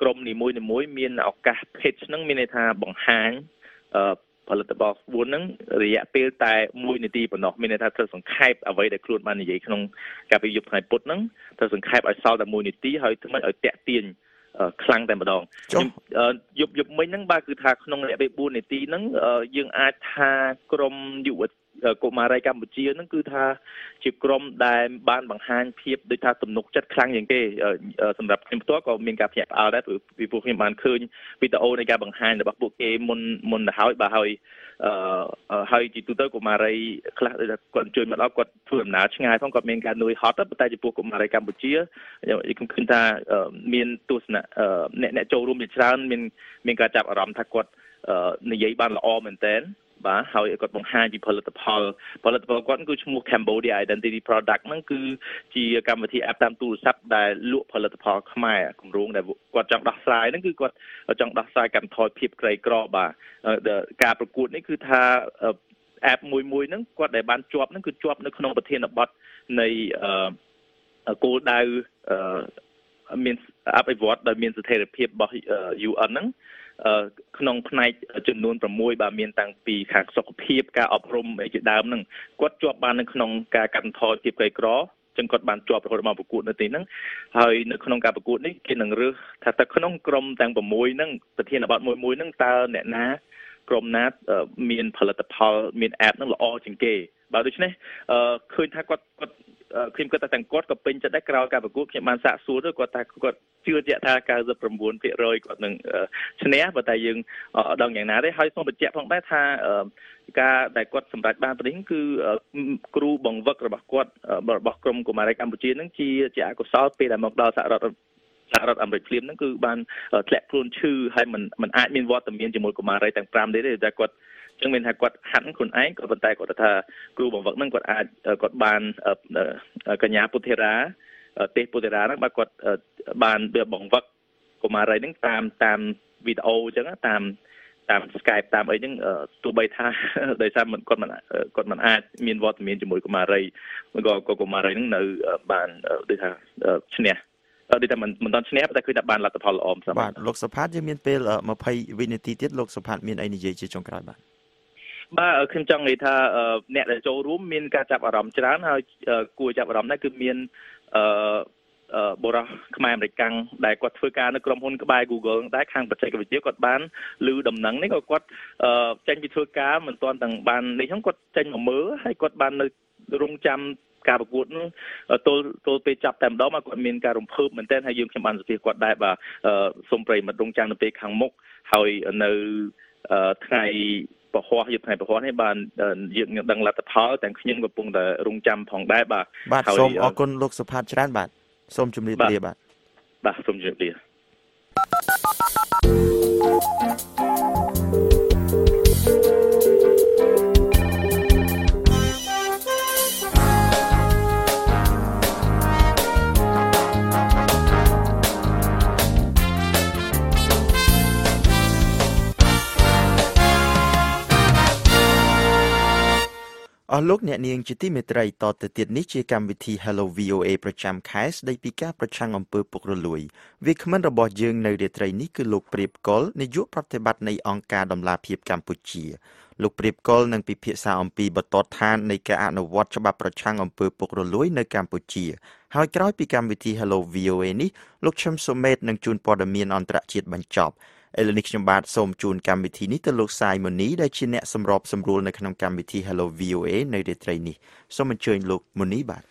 ក្រុមនីមួយនីមួយមានឱកាស pitch ហ្នឹងមានន័យថាបង្ហាញផលិតផលខ្លួនហ្នឹងរយៈពេលតែoneនាទីប៉ុណ្ណោះមានន័យថាត្រូវសង្ខេបអ្វីដែលខ្លួនបាននិយាយក្នុងកាលពីយប់ថ្ងៃពុធហ្នឹងត្រូវសង្ខេបឲ្យសល់តែoneនាទីហើយធ្វើឲ្យតាក់ទាញខ្លាំងតែម្ដងយប់យប់មិញហ្នឹងបាទគឺថាក្នុងរយៈពេលfourនាទីហ្នឹងយើងអាចថាក្រុមយុវកុមារីកម្ពុជាហ្នឹងគឺថាជាក្រុមដែលបានបង្ហាញភាពដូចថាទំនុកចិត្តខ្លាំងជាងគេសម្រាប់ខ្ញុំផ្ទាល់ក៏មានការភ្ញាក់ផ្អើលដែរពីពួកខ្ញុំបានឃើញវីដេអូនៃការបង្ហាញរបស់ពួកគេមុនមុនទៅហើយបាទហើយអឺហើយទីទូទៅកុមារីខ្លះដូចថាគាត់ជួយមកដល់គាត់ធ្វើដំណើរឆ្ងាយផងគាត់មានការនឿយហត់តែប៉ុន្តែចំពោះកុមារីកម្ពុជាខ្ញុំឃើញថាមានទស្សនៈអ្នកអ្នកចូលរួមជាច្រើនមានមានការចាប់អារម្មណ៍ថាគាត់និយាយបានល្អមែនតើបាទហើយគាត់បង្ហាញពីផលិតផលផលិតផលគាត់គឺឈ្មោះ Cambodia Identity Product ហ្នឹងគឺជាកម្មវិធី app តាមទូរស័ព្ទដែលលក់ផលិតផលខ្មែរគម្រោងដែលគាត់ចង់ដោះស្រាយហ្នឹងគឺគាត់ចង់ដោះស្រាយកម្មថយភាពក្រីក្របាទការប្រកួតនេះគឺថា app មួយមួយហ្នឹងគាត់ដែលបានជាប់ហ្នឹងគឺជាប់នៅក្នុងប្រធានបទនៃគោលដៅមានអភិវឌ្ឍដោយមានស្ថិរភាពរបស់ U N ហ្នឹងក្នុងផ្នែកចំនួនsixបាទមានតាំងពីខាងសុខភាពការអប់រំអីជាដើមហ្នឹងគាត់ជាប់បាននៅក្នុងការកាត់បន្ថយភាពក្រីក្រចឹងគាត់បានជាប់រហូតមកប្រកួតនៅទីហ្នឹងហើយនៅក្នុងការប្រកួតនេះគេនឹងរើសថាតើក្នុងក្រុមទាំងsixហ្នឹងប្រធានបទមួយមួយហ្នឹងតើអ្នកណាក្រុមណាមានផលិតផលមានappហ្នឹងល្អជាងគេបាទដូច្នេះឃើញថាគាត់គាត់ខ្ញុំគាត់ថាទាំងគាត់ក៏ពេញចិត្តដែរក្រោយការប្រកួតខ្ញុំបានសាកសួរទៅគាត់ថាគាត់ជឿជាក់ថាninety-nine percentគាត់នឹងឈ្នះប៉ុន្តែយើងអត់ដឹងយ៉ាងណាទេហើយសូមបញ្ជាក់ផងដែរថាការដែលគាត់សម្រេចបានប្រទេសគឺគ្រូបង្វឹករបស់គាត់របស់ក្រុមកុមារីកម្ពុជានឹងជាជាអកុសលពេលដែលមកដល់សហរដ្ឋសហរដ្ឋអាមេរិកភ្លាមហ្នឹងគឺបានធ្លាក់ខ្លួនឈឺហើយមិនមិនអាចមានវត្តមានជាមួយកុមារីទាំងfiveទេតែគាត់ចឹងមានថាគាត់ហាត់ខ្លួនឯងក៏ប៉ុន្តែគាត់ថាគ្រូបង្វឹកហ្នឹងគាត់អាចគាត់បានកញ្ញាពុធិរាទេសពុធិរាហ្នឹងបាទគាត់បានវាបង្វឹកកុមារីហ្នឹងតាមតាមវីដេអូចឹងតាមតាម Skype តាមអីហ្នឹងទោះបីថាដោយសារមិនគាត់មិនគាត់មិនអាចមានវត្តមានជាមួយកុមារីក៏កុមារីហ្នឹងនៅបានដូចថាឈ្នះដោយតែមិនមិនដល់ឈ្នះតែគឺថាបានលទ្ធផលល្អសម្រាប់បាទលោកសុផាតយើងមានពេលtwentyវិនាទីទៀតលោកសុផាតមានអីនិយាយជាចុងក្រោយបាទបាទខ្ញុំចង់និយាយថាអ្នកដែលចូលរួមមានការចាប់អារម្មណ៍ច្រើនហើយគួរចាប់អារម្មណ៍ដែរគឺមានអឺ Bora Khmer Kang Dai Quat Fukan Kromhun by Google, that can particular ban, Lu Dum Nang Nico Quat uh change Fuka and Ton Ban Nihon Quat Chang Mur, I got ban the room jam cab wooden uh told told page up them doma got mean carum poop and then how you can ban speak what that by uh some pray but don't channel pick hang mock how you know uh try បរិយាយើងនឹងដឹងលទ្ធផលទាំងខ្ញុំកំពុងតែរងចាំផងដែរបាទ អស់លោកអ្នកនាងជាទីមេត្រីតទៅទៀតនេះជាកម្មវិធី Hello វី អូ เอ ប្រចាំខេត្តស្ដីពីការប្រឆាំងអំពើពុករលួយវាគ្មិនរបស់យើងនៅរាត្រីនេះគឺលោកព្រាបកុលនាយកប្រតិបត្តិនៃអង្គការដំឡាភៀបកម្ពុជាលោកព្រាបកុលនឹងពិភាក្សាអំពីបទដ្ឋាននៃការអនុវត្តច្បាប់ប្រឆាំងអំពើពុករលួយនៅកម្ពុជាហើយក្រោយពីកម្មវិធី Hello វី អូ เอ នេះលោកឈឹមសុមេតនឹងជូនព័ត៌មានអន្តរជាតិបញ្ចប់ ឥឡូវនេះខ្ញុំបាទសូមជូនកម្មវិធីនេះទៅលោក សាយ ម៉ូនី ដែលជាអ្នកសម្របសម្រួលនៅក្នុងកម្មវិធី Hello វី អូ เอ នៅរាត្រីនេះសូមអញ្ជើញលោកម៉ូនីបាទ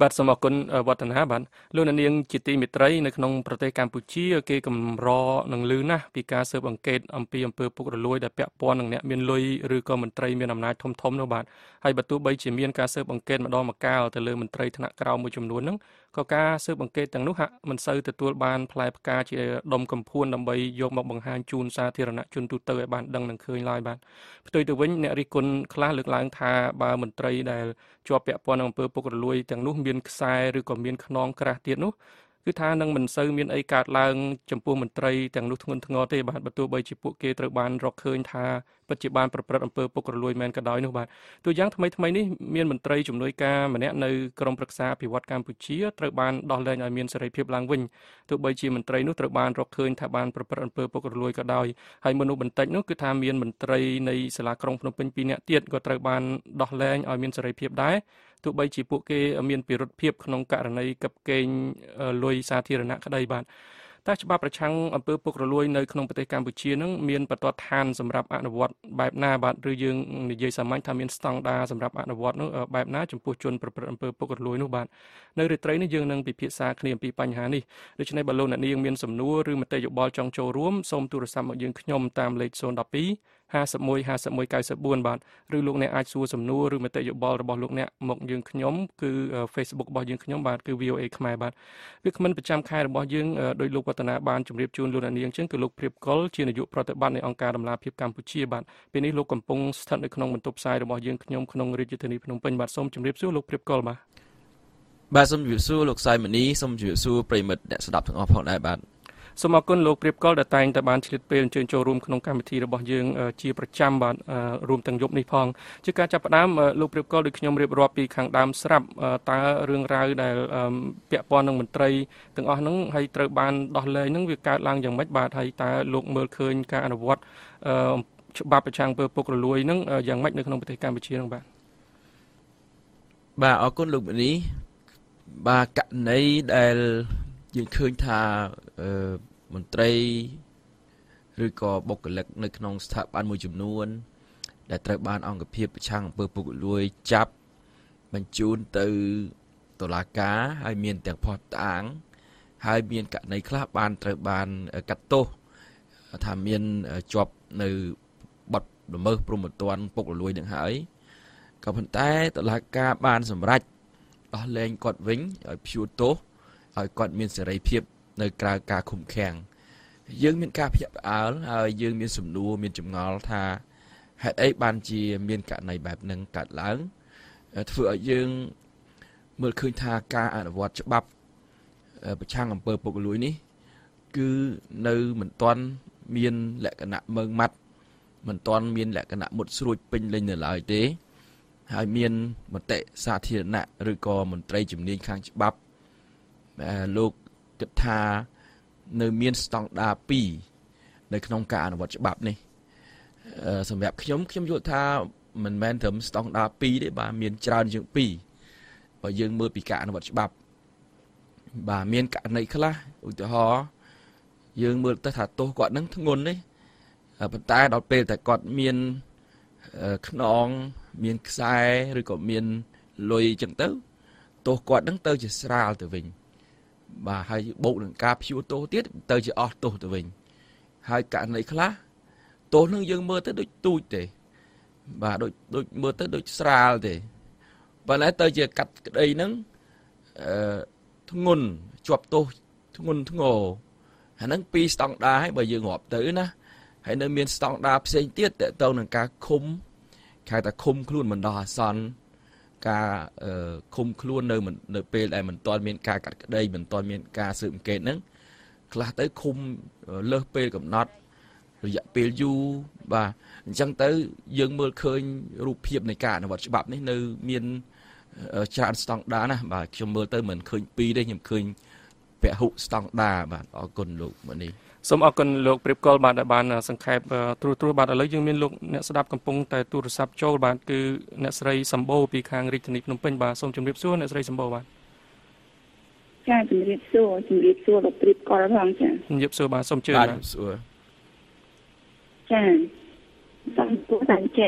បាទសូមអរគុណវឌ្ឍនាបានលោកអ្នកនាងជាទីមេត្រីនៅក្នុងប្រទេសកម្ពុជាគេកម្រនឹងលឺណាស់ពីការស៊ើបអង្កេតអំពីអំពើពុករលួយដែលពាក់ព័ន្ធនឹងអ្នកមានលុយឬក៏មន្ត្រីមានអំណាចធំធំនោះបាទហើយបើទោះបីជាមានការស៊ើបអង្កេតម្ដងមកកាលទៅលើមន្ត្រីថ្នាក់ក្រៅមួយចំនួនហ្នឹងក៏ការស៊ើបអង្កេតទាំងនោះហាក់មិនសូវទទួលបានផ្លែផ្កាជាដុំកំភួនដើម្បីយកមកបង្ហាញជូនសាធារណជនទូទៅឲ្យបានដឹងនិងឃើញឡើយបាទផ្ទុយទៅវិញអ្នករិះគន់ខ្លះលើកឡើងថាបើមន្ត្រីដែលជាប់ពាក់ព័ន្ធនឹងអំពើពុករលួយទាំងនោះមានខ្សែឬក៏មានខ្នងក្រាស់ទៀតនោះ គឺថានឹងមិនសូវមានអីកើតឡើងចំពោះមន្ត្រីទាំងនោះធ្ងន់ធ្ងរទេបាទបើទោះបីជាពួកគេត្រូវបានរកឃើញថាបច្ចុប្បន្នប្រព្រឹត្តអំពើពុករលួយមែនក៏ដោយនោះបាទទោយយ៉ាងថ្មីថ្មីនេះមានមន្ត្រីជំនួយការម្នាក់នៅក្រមប្រឹក្សាអភិវឌ្ឍកម្ពុជាត្រូវបានដោះលែងឲ្យមានសេរីភាពឡើងវិញទោះបីជាពួកគេ មានពិរុទ្ធភាពក្នុងករណីកັບកេងលុយសាធារណៈក្តីបាទ តែច្បាប់ប្រឆាំងអំពើពុករលួយនៅក្នុងប្រទេសកម្ពុជានឹងមានបទដ្ឋានសម្រាប់អនុវត្តបែបណាបាទឬយើងនិយាយសាមញ្ញថាមានស្តង់ដារសម្រាប់អនុវត្តបែបណាចំពោះជនប្រព្រឹត្តអំពើពុករលួយនោះបាទនៅរាត្រីនេះយើងនឹងពិភាក្សាគ្នាអំពីបញ្ហានេះដូចនេះបើលោកអ្នកនាងមានសំណួរឬមតិយោបល់ចង់ចូលរួមសូមទូរស័ព្ទមកយើងខ្ញុំតាមលេខ zero eight one five five nine four ឬមតិយោបល់របស់លោកអ្នកមកយើងខ្ញុំគឺ Facebook របស់យើងខ្ញុំបាទគឺ វី អូਏ ខ្មែរបាទវាគ្មិនប្រចាំខែរបស់យើងដោយលោកវឌ្ឍនាបានជម្រាបជូនលោកអ្នកនាងជាងគឺលោកព្រាបកុលជានាយកប្រតិបត្តិនៃអង្គការដំឡាភៀបកម្ពុជាបាទពេលនេះលោកកំពុងស្ថិតនៅក្នុងបន្ទប់ផ្សាយរបស់យើងខ្ញុំក្នុងរាជធានីភ្នំពេញបាទសូមជម្រាបសួរលោកព្រាបកុលបាទបាទសូមអរគុណលោកព្រាបកុលដែលតែងតែបានឆ្លៀតពេល អញ្ជើញចូលរួមក្នុងកម្មវិធីរបស់យើងជាប្រចាំបាទរួមទាំងយប់នេះផងជាការចាប់ផ្ដើមលោកព្រាបកុលដូចខ្ញុំរៀបរាប់ពីខាងដើមស្រាប់តើរឿងរ៉ាវដែលពាក់ព័ន្ធនឹងមន្ត្រីទាំងអស់ហ្នឹងហើយត្រូវបានដោះលែងហ្នឹងវាកើតឡើងយ៉ាងម៉េចបាទហើយតើលោកមើលឃើញការអនុវត្តច្បាប់ប្រឆាំងអំពើពុករលួយហ្នឹងយ៉ាងម៉េចនៅក្នុងប្រទេសកម្ពុជាហ្នឹងបាទបាទអរគុណលោកមនីបាទករណីដែល យើងឃើញថាមន្ត្រីឬក៏បុគ្គលិកនៅក្នុងស្ថាប័នមួយចំនួនដែលត្រូវបានអង្គភាពប្រឆាំងអំពើពុករលួយចាប់បញ្ជូនទៅតុលាការហើយមានទាំងផុសតាងហើយមានករណីខ្លះបានត្រូវបានកាត់ទោសថាមានជាប់នៅបទល្មើសព្រំប្រទានពុករលួយនឹងហើយក៏ប៉ុន្តែតុលាការបានសម្រេចដោះលែងគាត់វិញឲ្យព្យួរទោសឲ្យគាត់មានសេរីភាព នៅក្រៅការឃុំឃាំងយើងមានការភ្ញាក់ផ្អើលហើយយើងមានសំណួរមានចម្ងល់ថាហេតុអីបានជាមានករណីបែបហ្នឹងកើតឡើងធ្វើឲ្យយើងមើលឃើញថាការអនុវត្តច្បាប់ប្រឆាំងអំពើពុករលួយនេះគឺនៅមិនទាន់មានលក្ខណៈមើងម៉ាត់មិនទាន់មានលក្ខណៈមុតស្រួចពេញលេញនៅឡើយទេហើយមានមតិសាធារណៈឬក៏មន្ត្រីជំនាញខាងច្បាប់ លោកគិតថានៅមានស្តង់ដារពីរនៅក្នុងការអនុវត្តច្បាប់នេះសម្រាប់ខ្ញុំខ្ញុំយល់ថាមិនមែនត្រឹមស្តង់ដារពីរទេបាទមានច្រើនជាងពីរបើយើងមើលពីការអនុវត្តច្បាប់ bà miền cả này khá họ dương mưa ta thả tô quạt nắng ngôn đấy ở bên tai đọt bề tại quạt miền nong miền sai rồi còn miền lôi chẳng tớ tô quạt nắng tớ chỉ sao từ mình bà hai bộ đường cáp siêu tô tiết tớ chỉ ở tô từ mình hai cả này khá tô nương dương mưa tới đôi tui để bà đôi đôi mưa tới đôi sao để và lại tớ chỉ cắt đây nắng ngôn chụp tô ngôn ngô hãy nâng pi song đa hay bây giờ ngọp tới na hãy nâng miền song đa xây tiết để tàu nâng cá khum khai ta khum luôn mình đo son cá khum luôn nơi mình nơi pe này mình toàn miền cá cắt đây mình toàn miền cá sườn kề nấng là tới khum lơ pe gặp nát rồi dặn pe du và chẳng tới dương mưa khơi rụp hiệp này cả là vật bạc đấy nơi miền chán song đá nè và trong mưa tới mình khơi pi đây nhầm khơi vẽ hụ song đá và ở cồn lục mà đi. Sớm ở cồn lục prep call bạn đã bàn sang khai tru tru bạn đã lấy dương miên lục nét sáp cầm pung tại tru sáp châu bạn cứ nét sấy sầm bồ pi khang rít nịp nông pên và sớm chấm rít xua nét sấy sầm bồ bạn. Chả chấm rít xua chấm rít xua lục prep call bằng chả. Chấm rít xua bạn sớm chơi. Chả chấm xua. Chả sầm bồ bạn chả.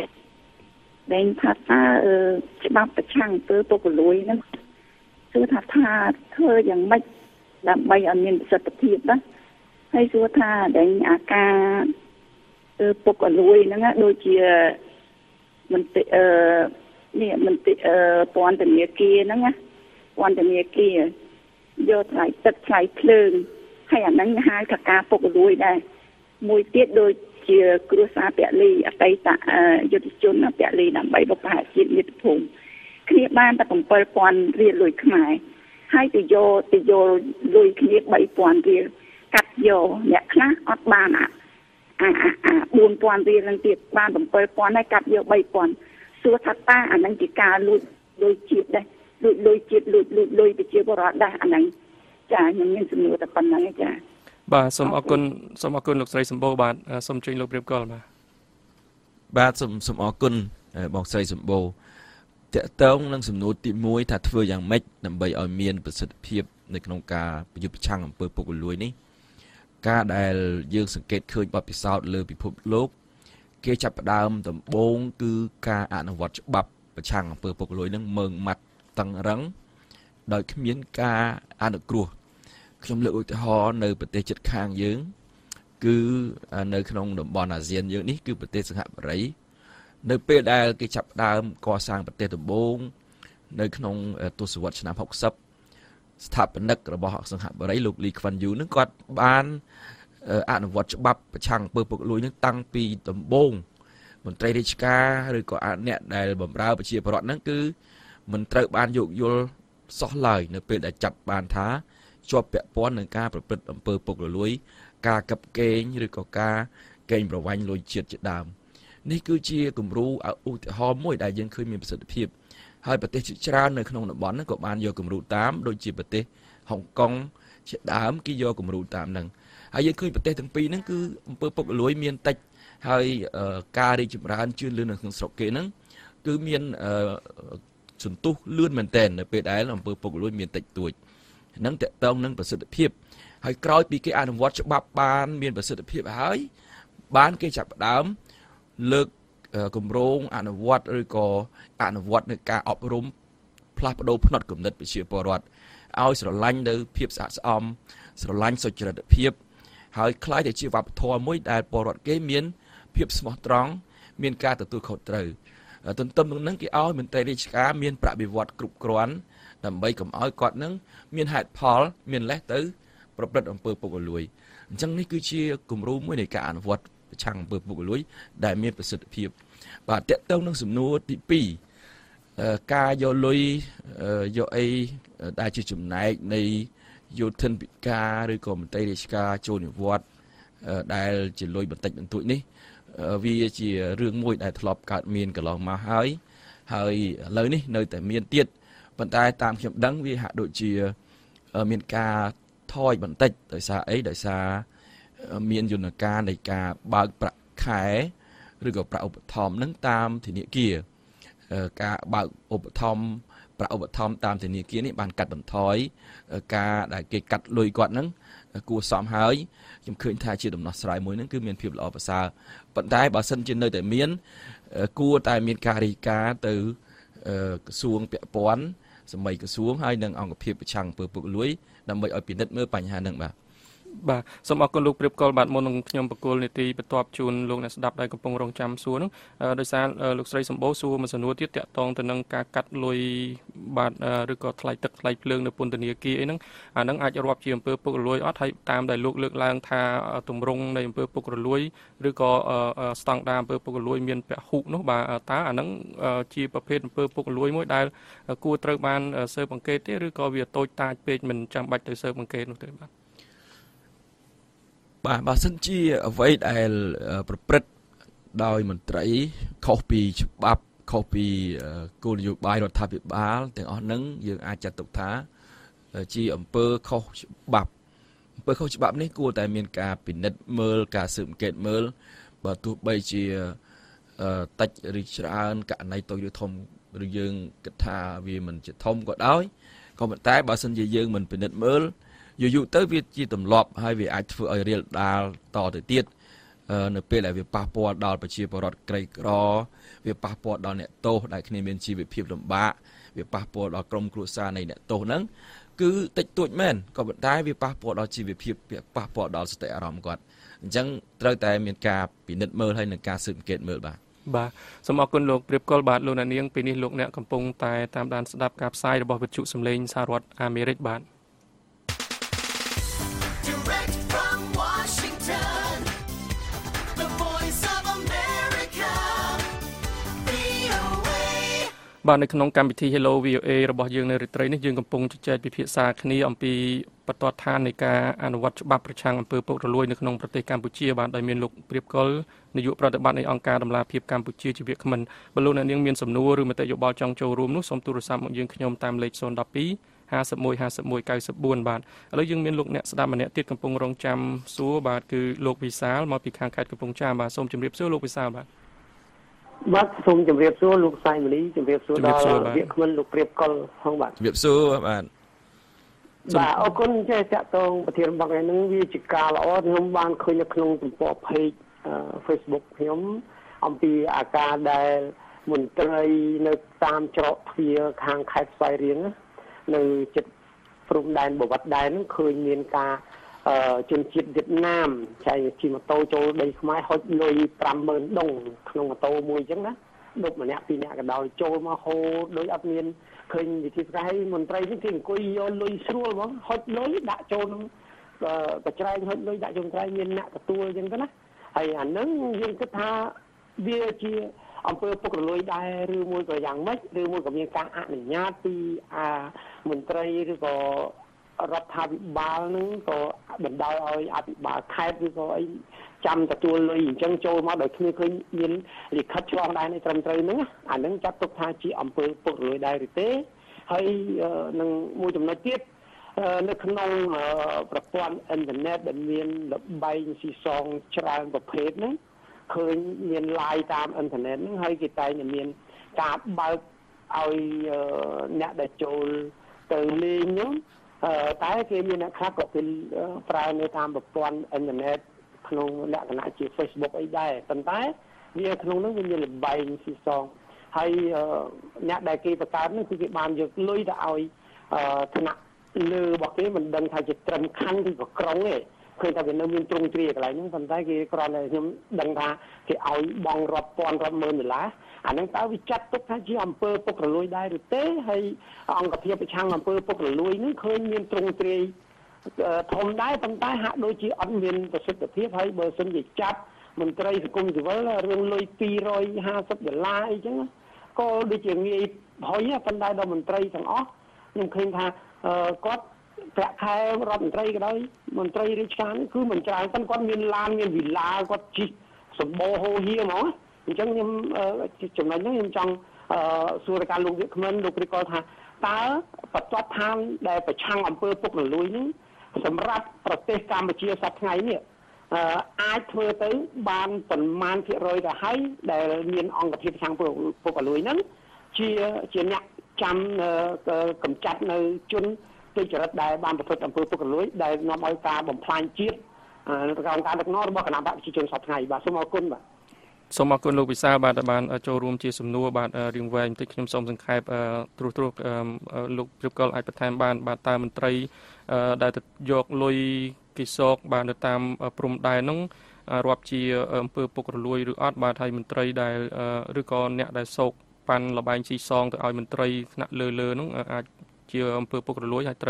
Đánh thật ta chỉ bác ta chẳng tư tố của lối nữa. Dù thật ta thơ dàng mạch làm bay ở miền sật tập thiệp đó. Hay dù ta đánh á ca tư tố của lối nữa. Đôi chìa mình tự mình tự toàn tầm nghĩa kia nữa. Toàn tầm nghĩa kia do thải tật thải phương hay ảnh nắng hai thật ca tố của lối đây. Mùi tiết đôi chìa cửa xa bẻ lì ở tay tạ dụ thị chôn ở bẻ lì đảm bày bọc hạ diện nhiệt phùng khi nếp ban ta cũng bởi quán riêng lùi khả ngài hai từ dô từ dô lùi khi nếp bày quán riêng cắt dô nhạc khác ọt ban ạ à à à buồn quán riêng lần tiệp ban tổng bởi quán hay cắt dô bày quán xua thật ta ảnh anh chỉ cả lùi lùi chịt đây lùi lùi chịt lùi lùi lùi từ chìa bó rõt đây ảnh anh chả những nhân dân ngựa tập bằng anh chả bà sớm ở cồn sớm ở cồn lục sấy sầm bồ bạn sớm chuyên lục đẹp cồn mà bà sớm sớm ở cồn bọc sấy sầm bồ tệ tông đang sầm nô tím muối thà thưa dạng mít nằm bay ở miền bờ sườn phìp nơi con cá bị chụp chăng ở bờ bọc lối ní cá đài dương sừng kết khơi bắp bị sao lơ bị phụp lốp kia chập đam tầm bông cứ cá ăn vặt bắp bị chăng ở bờ bọc lối nâng mờn mặt tăng rắn đòi cái miếng cá ăn được cua trong lựa ưu thọ nơi bật tế chất khang dưỡng cứ nơi không đồng bọn là riêng dưỡng ní cứ bật tế xứng hạm rấy nơi bê đa cái chạp đa có sang bật tế tổng bốn nơi không tu sử vật nam học sắp thạp bật nấc rồi bỏ học xứng hạm rấy lục lý khuẩn dưỡng nước quạt bán án vật bắp chẳng bơ bực lùi nước tăng pi tổng bốn mình trai đi chá rồi có án nẹt đài bẩm rao bởi chìa bỏ rõn nấc cứ mình trợ bán dụng vô xót lời nơi bê đã chạp bán thá cho bẻ bón nâng ca bởi bật ẩm bơ bọc lửa lối ca cập kênh rồi có ca kênh bởi vanh lôi triệt triệt đàm ní cư chia cùng rú ảo ưu thị hò môi đại dân khơi miền bất sở đập hiệp hai bật tế trị tra nơi khăn hông nợ bón có bàn do cùng rú tám đôi chìa bật tế Hồng Kông triệt đám kia do cùng rú tám nâng hai dân khơi bật tế thằng Pi nâng cư ẩm bơ bọc lửa lối miền tạch hai ca đi chụm ra ăn chuyên lươn nâng sọc kế nâng cứ miền chuẩn tu lươn màn tèn ở bê đáy làm bơ bọc lửa lối miền tạch tuổi nâng tệ tông nâng bật sự đập hiệp hãy coi bị cái anh vót cho bắp ban miền bật sự đập hiệp hãy bán cái chạp đám lực cùng rong anh vót rồi có anh vót được cả ọp rôm plap đô phun nọt cùng đất bị chìa bò rọt ao sờ lanh đôi hiệp sạt om sờ lanh sờ chừa đập hiệp hãy khai để chìa vập thò mũi đài bò rọt cái miền hiệp smart trắng miền ca từ từ khẩu từ tuần tâm nâng cái ao miền tây đi cá miền bạ bị vót cục cồn làm bay cầm áo quạt nắng miền hạt Paul miền lét tới bật bật ông bự bự của lối chẳng ní cứ chia cùng rú mỗi này cả anh vọt chẳng bự bự của lối đại miền bật sệt phìp và tiện tông nâng sủng nô tị pì ca do lối do ai đại chi chủng này này do thân bị ca rồi còn tây đi ca trôn vọt đại chỉ lối bật tịnh bật tụi ní vì chỉ riêng mỗi đại thọp cả miền cả lòng mà hái hái lối ní nơi tại miền tiệt vận tải tạm khiếm đắng vì hạ đội chìa miền ca thoi bẩn tạch tại xa ấy tại xa miền dùn ca này ca bạc bạc khái rồi có bạc ốp thòm nâng tam thì nghĩa kia ca bạc ốp thòm ប្រាក់ឧបត្ថម្ភតាមធនាគារនេះបានកាត់បន្ថយការដែលគេកាត់លុយគាត់ហ្នឹងគួរសមហើយខ្ញុំឃើញថាជាដំណោះស្រាយមួយហ្នឹងគឺមានភាពល្អប្រសើរប៉ុន្តែបើសិនជានៅតែមានគួរតែមានការរាយការណ៍ទៅក្រសួងពាក់ព័ន្ធសម័យក្រសួងហើយនិងអង្គភាពប្រឆាំងអំពើពុករលួយដើម្បីឲ្យពិនិត្យមើលបញ្ហាហ្នឹងបាទបាទសូមអរគុណលោកព្រាបកុលបាទមុននឹងខ្ញុំបកគលនីតិបន្ទាប់ជូនលោកអ្នកស្ដាប់ដែលកំពុងរងចាំសួរនោះដោយសារលោកស្រីសម្បូរសួរមួយសំណួរទៀតតាក់ទងទៅនឹងការកាត់លុយបាទឬក៏ថ្លៃទឹកថ្លៃភ្លើងនៅពន្ធនាគារអីហ្នឹងអាហ្នឹងអាចរាប់ជាអំពើពុករលួយអត់ហើយតាមដែលលោកលើកឡើងថាទម្រង់នៃអំពើពុករលួយឬក៏ស្តង់ដារអំពើពុករលួយមានពហុនោះបាទតើអាហ្នឹងជាប្រភេទអំពើពុករលួយមួយដែលគួរត្រូវបានស៊ើបអង្កេតទេឬក៏វាតូចតាចពេកមិនចាំបាច់ទៅស៊ើបអង្កេតនោះទេបាទបាទបើសិនជាអ្វីដែលប្រព្រឹត្តដោយមន្ត្រីខុសពីច្បាប់ខុសពីគោលនយោបាយរដ្ឋាភិបាលទាំងអស់ហ្នឹងយើងអាចចាត់ទុកថាជាអំពើខុសច្បាប់អំពើខុសច្បាប់នេះគួរតែមានការពិនិត្យមើលការស៊ើបអង្កេតមើលបើទោះបីជាតិចឬច្រើនករណីតូចឬធំឬយើងគិតថាវាមិនជាធំក៏ដោយក៏ប៉ុន្តែបើសិនជាយើងមិនពិនិត្យមើលយូរយូរទៅវាជាទម្លាប់ហើយវាអាចធ្វើឲ្យរាលដាលតទៅទៀតនៅពេលដែលវាប៉ះពាល់ដល់ប្រជាពលរដ្ឋក្រីក្រវាប៉ះពាល់ដល់អ្នកទោសដែលគ្នាមានជីវភាពលំបាកវាប៉ះពាល់ដល់ក្រុមគ្រួសារនៃអ្នកទោសហ្នឹងគឺតិចតួចមែនក៏ប៉ុន្តែវាប៉ះពាល់ដល់ជីវភាពប៉ះពាល់ដល់សតិអារម្មណ៍គាត់អញ្ចឹងត្រូវតែមានការពិនិត្យមើលហើយនឹងការស៊ើបអង្កេតមើលបាទបាទសូមអរគុណលោកព្រាបកុលបាទលោកអ្នកនាងពេលនេះលោកអ្នកកំពុងតែតាមដានស្ដាប់ការផ្សាយរបស់វិទ្យុសំឡេងសហរដ្ឋអាមេរិកបាទបាទនៅក្នុងកម្មវិធី Hello វី អូ เอ របស់យើងនៅរាត្រីនេះយើងកំពុងជជែកពិភាក្សាគ្នាអំពីបទដ្ឋាននៃការអនុវត្តច្បាប់ប្រឆាំងអំពើពុករលួយនៅក្នុងប្រទេសកម្ពុជាបាទដោយមានលោកព្រាបកុលនាយកប្រតិបត្តិនៃអង្គការដំណាភៀបកម្ពុជាជាវាគ្មិនបើលោកអ្នកនាងមានសំណួរឬមតិយោបល់ចង់ចូលរួមនោះសូមទូរស័ព្ទមកយើងខ្ញុំតាមលេខzero one two five one five one nine fourបាទឥឡូវយើងមានលោកអ្នកស្ដាប់ម្នាក់ទៀតកំពុងរងចាំសួរបាទគឺលោកវិសាលមកពីខាងខេត្តកំពង់ចាមបាទសូមជម្រាបសួរលោកវិសាលបាទបាទសូមជម្រាបសួរលោកសៃមលីជម្រាបសួរដល់វាគ្មិនលោកព្រាបកុលផងបាទជម្រាបសួរបាទបាទអរគុណចេះតាក់ទងប្រធានបងឯងនឹងវាជាការល្អខ្ញុំបានឃើញនៅក្នុងទំព័រ page Facebook ខ្ញុំអំពីអាការដែលមន្ត្រីនៅតាមច្រកទ្វារខាងខេត្តស្វាយរៀងនៅជិតព្រំដែនបវត្តដែននឹងឃើញមានការជនជាតិវៀតណាមចែកជិះម៉ូតូចូលដីខ្មែរហុចលុយ five thousand ដុំក្នុងម៉ូតូមួយអញ្ចឹងណាដុតម្នាក់ពីរនាក់ក៏ដោយចូលមកហូរដោយអត់មានឃើញវិធីសាស្ត្រហើយមន្ត្រីនេះគេអង្គុយយកលុយស្រួលហ្មងហុចលុយដាក់ចូលក្នុងកញ្ច្រែងហុចលុយដាក់ចូលកញ្ច្រែងមានអ្នកទទួលអញ្ចឹងទៅណាហើយអានឹងយើងគិតថាវាជាអំពើពុករលួយដែរឬមួយក៏យ៉ាងម៉េចឬមួយក៏មានការអនុញ្ញាតពីអាមន្ត្រីឬក៏រដ្ឋាភិបាលនឹងក៏បណ្ដោយឲ្យអភិបាលខេត្តឬក៏អីចាំទទួលលុយអញ្ចឹងចូលមកដោយគ្នាឃើញមានលិខិតឆ្លងដែនឯត្រឹមត្រូវហ្នឹងអានឹងចាត់ទុកថាជាអំពើពុករលួយដែរឬទេហើយនឹងមួយចំណុចទៀតនៅក្នុងប្រព័ន្ធអ៊ីនធឺណិតដែលមានលបែងស៊ីសងច្រើនប្រភេទហ្នឹងឃើញមាន live តាមអ៊ីនធឺណិតហ្នឹងហើយគេតែងមានការបើកឲ្យអ្នកដែលចូលទៅលេងហ្នឹងតែគេមានអ្នកខ្លះក៏គេប្រើនៅតាមប្រព័ន្ធអ៊ីនធឺណិតក្នុងលក្ខណៈជា Facebook អីដែរប៉ុន្តែវាក្នុងហ្នឹងវាមានលបែងស៊ីសងហើយអ្នកដែលគេបង្កើតហ្នឹងគឺគេបានយកលុយទៅឲ្យថ្នាក់លើរបស់គេមិនដឹងថាជាត្រឹមខណ្ឌឬក៏ក្រុងទេឃើញថាវានៅមានទ្រង់ទ្រាយកន្លែងហ្នឹងប៉ុន្តែគេគ្រាន់តែខ្ញុំដឹងថាគេឲ្យបង់រាប់ពាន់រាប់ម៉ឺនដុល្លារអាហ្នឹងតើវាចាត់ទុកថាជាអំពើពុករលួយដែរឬទេហើយអង្គភាពប្រឆាំងអំពើពុករលួយហ្នឹងឃើញមានទ្រង់ទ្រាយធំដែរប៉ុន្តែហាក់ដូចជាអត់មានប្រសិទ្ធភាពហើយបើមិនជាចាប់មន្ត្រីសង្គមស៊ីវិលរឿងលុយtwo hundred fiftyដុល្លារអីចឹងក៏ដូចជាងាយហុយប៉ុន្តែដល់មន្ត្រីទាំងអស់ខ្ញុំឃើញថាគាត់ប្រាក់ខែរដ្ឋមន្ត្រីក៏ដោយមន្ត្រីរាជការគឺមិនច្រើនទេគាត់មានឡានមានវិឡាគាត់ជិះសម្បូរហូរហៀហ្មងអញ្ចឹងខ្ញុំចំណុចហ្នឹងខ្ញុំចង់សួរការលោកវាគ្មិនលោកព្រាបកុលថាតើបទដ្ឋានដែលប្រឆាំងអំពើពុករលួយនេះសម្រាប់ប្រទេសកម្ពុជាសប្តាហ៍ថ្ងៃនេះអាចធ្វើទៅបានប្រមាណភាគរយទៅហើយដែលមានអង្គភាពប្រឆាំងពុករលួយហ្នឹងជាជាអ្នក chăm cầm chặt nơi chun tôi chở đại ban bật tầm phơi phơi lưới đại nó mỏi ta bầm phanh chiết công tác được nó bao cả năm bạn chỉ chừng sáu ngày và số máu côn mà số máu côn lục bị sao bạn bạn châu room chia sum nua bạn riêng về những cái nhóm song song khai tru tru lục chụp cờ lại bắt tham bạn bạn ta mình tây đại thực dọc lôi kỳ sọc bạn được tam prum đại nông រាបជាអំពើពុករលួយឬអត់បាទហើយមន្ត្រីដែលឬក៏អ្នកដែលសោកប៉ាន់លបែងស៊ីសងទៅឲ្យមន្ត្រីថ្នាក់លើលើនោះអាចជាអំពើពុករលួយ បាទស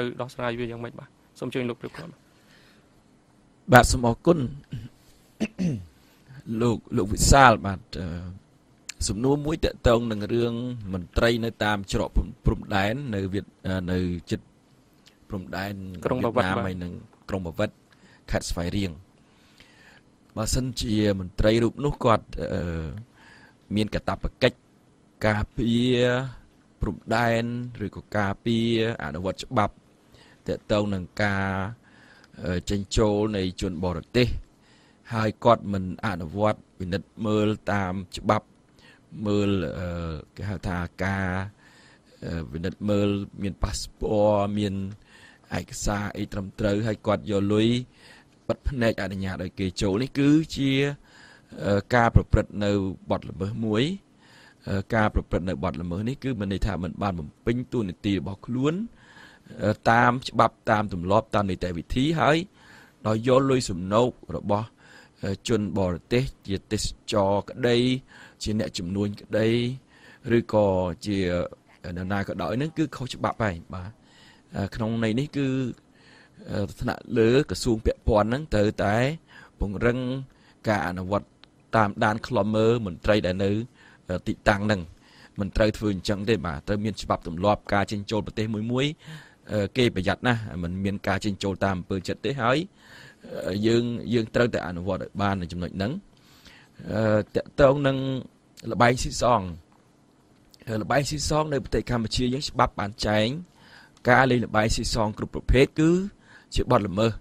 ិនជាមន្ត្រីរូបនោះគាត់មានកាតព្វកិច្ចការពារព្រំដែនឬក៏ការពារអនុវត្តច្បាប់ទាក់ទងនឹងការចិញ្ចូលនៃជនបរទេសហើយគាត់មិនអនុវត្តវិនិច្ឆ័យមើលតាមច្បាប់មើលគេហៅថាការវិនិច្ឆ័យមានប៉ាសពតមានឯកសារអីត្រឹមត្រូវហើយគាត់យកលុយ បិទភ្នែកអនុញ្ញាតឲ្យគេចូលនេះគឺជាការប្រព្រឹត្តនៅបទល្មើសមួយការប្រព្រឹត្តនៅបទល្មើសនេះគឺមិនន័យថាមិនបានបំពេញតួនាទីរបស់ខ្លួនតាមច្បាប់តាមទម្លាប់តាមនីតិវិធីហើយដោយយកលុយសំណូករបស់ជនបរទេសជាទេសចរក្តីជាអ្នកជំនួញក្តីឬក៏ជានរណាក៏ដោយហ្នឹងគឺខុសច្បាប់ហើយបាទក្នុងន័យនេះគឺ ថ្នាក់លើក្រសួងពាក់ព័ន្ធហ្នឹងត្រូវតែពង្រឹងការអនុវត្តតាមដានខ្លមឺមន្ត្រីដែលនៅទីតាំងហ្នឹង ការលេងល្បែងស៊ីសងគ្រប់ប្រភេទគឺជាបទល្មើស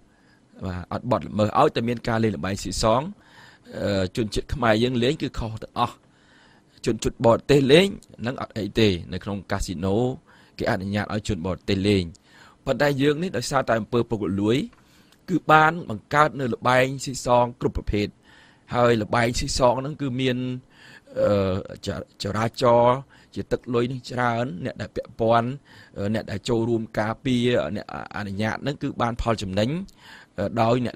អត់បទល្មើសឲ្យតែមានការលេងល្បែងស៊ីសងជនជាតិខ្មែរយើងលេងគឺខុសទាំងអស់ជនជាតិបរទេសលេងហ្នឹងអត់អីទេនៅក្នុងកាស៊ីណូគេអនុញ្ញាតឲ្យជនបរទេសលេងប៉ុន្តែយើងនេះដោយសារតែអំពើពុករលួយគឺបានបង្កើតនៅល្បែងស៊ីសងគ្រប់ប្រភេទហើយល្បែងស៊ីសងហ្នឹងគឺមានចរាចរ ជាទឹកលុយនឹងច្រើនអ្នកដែលពាក់ព័ន្ធអ្នកដែលចូលរួមការពារអ្នកឲ្យចូលរួមកាពីអ្នកឲ្យចូលរួមនឹង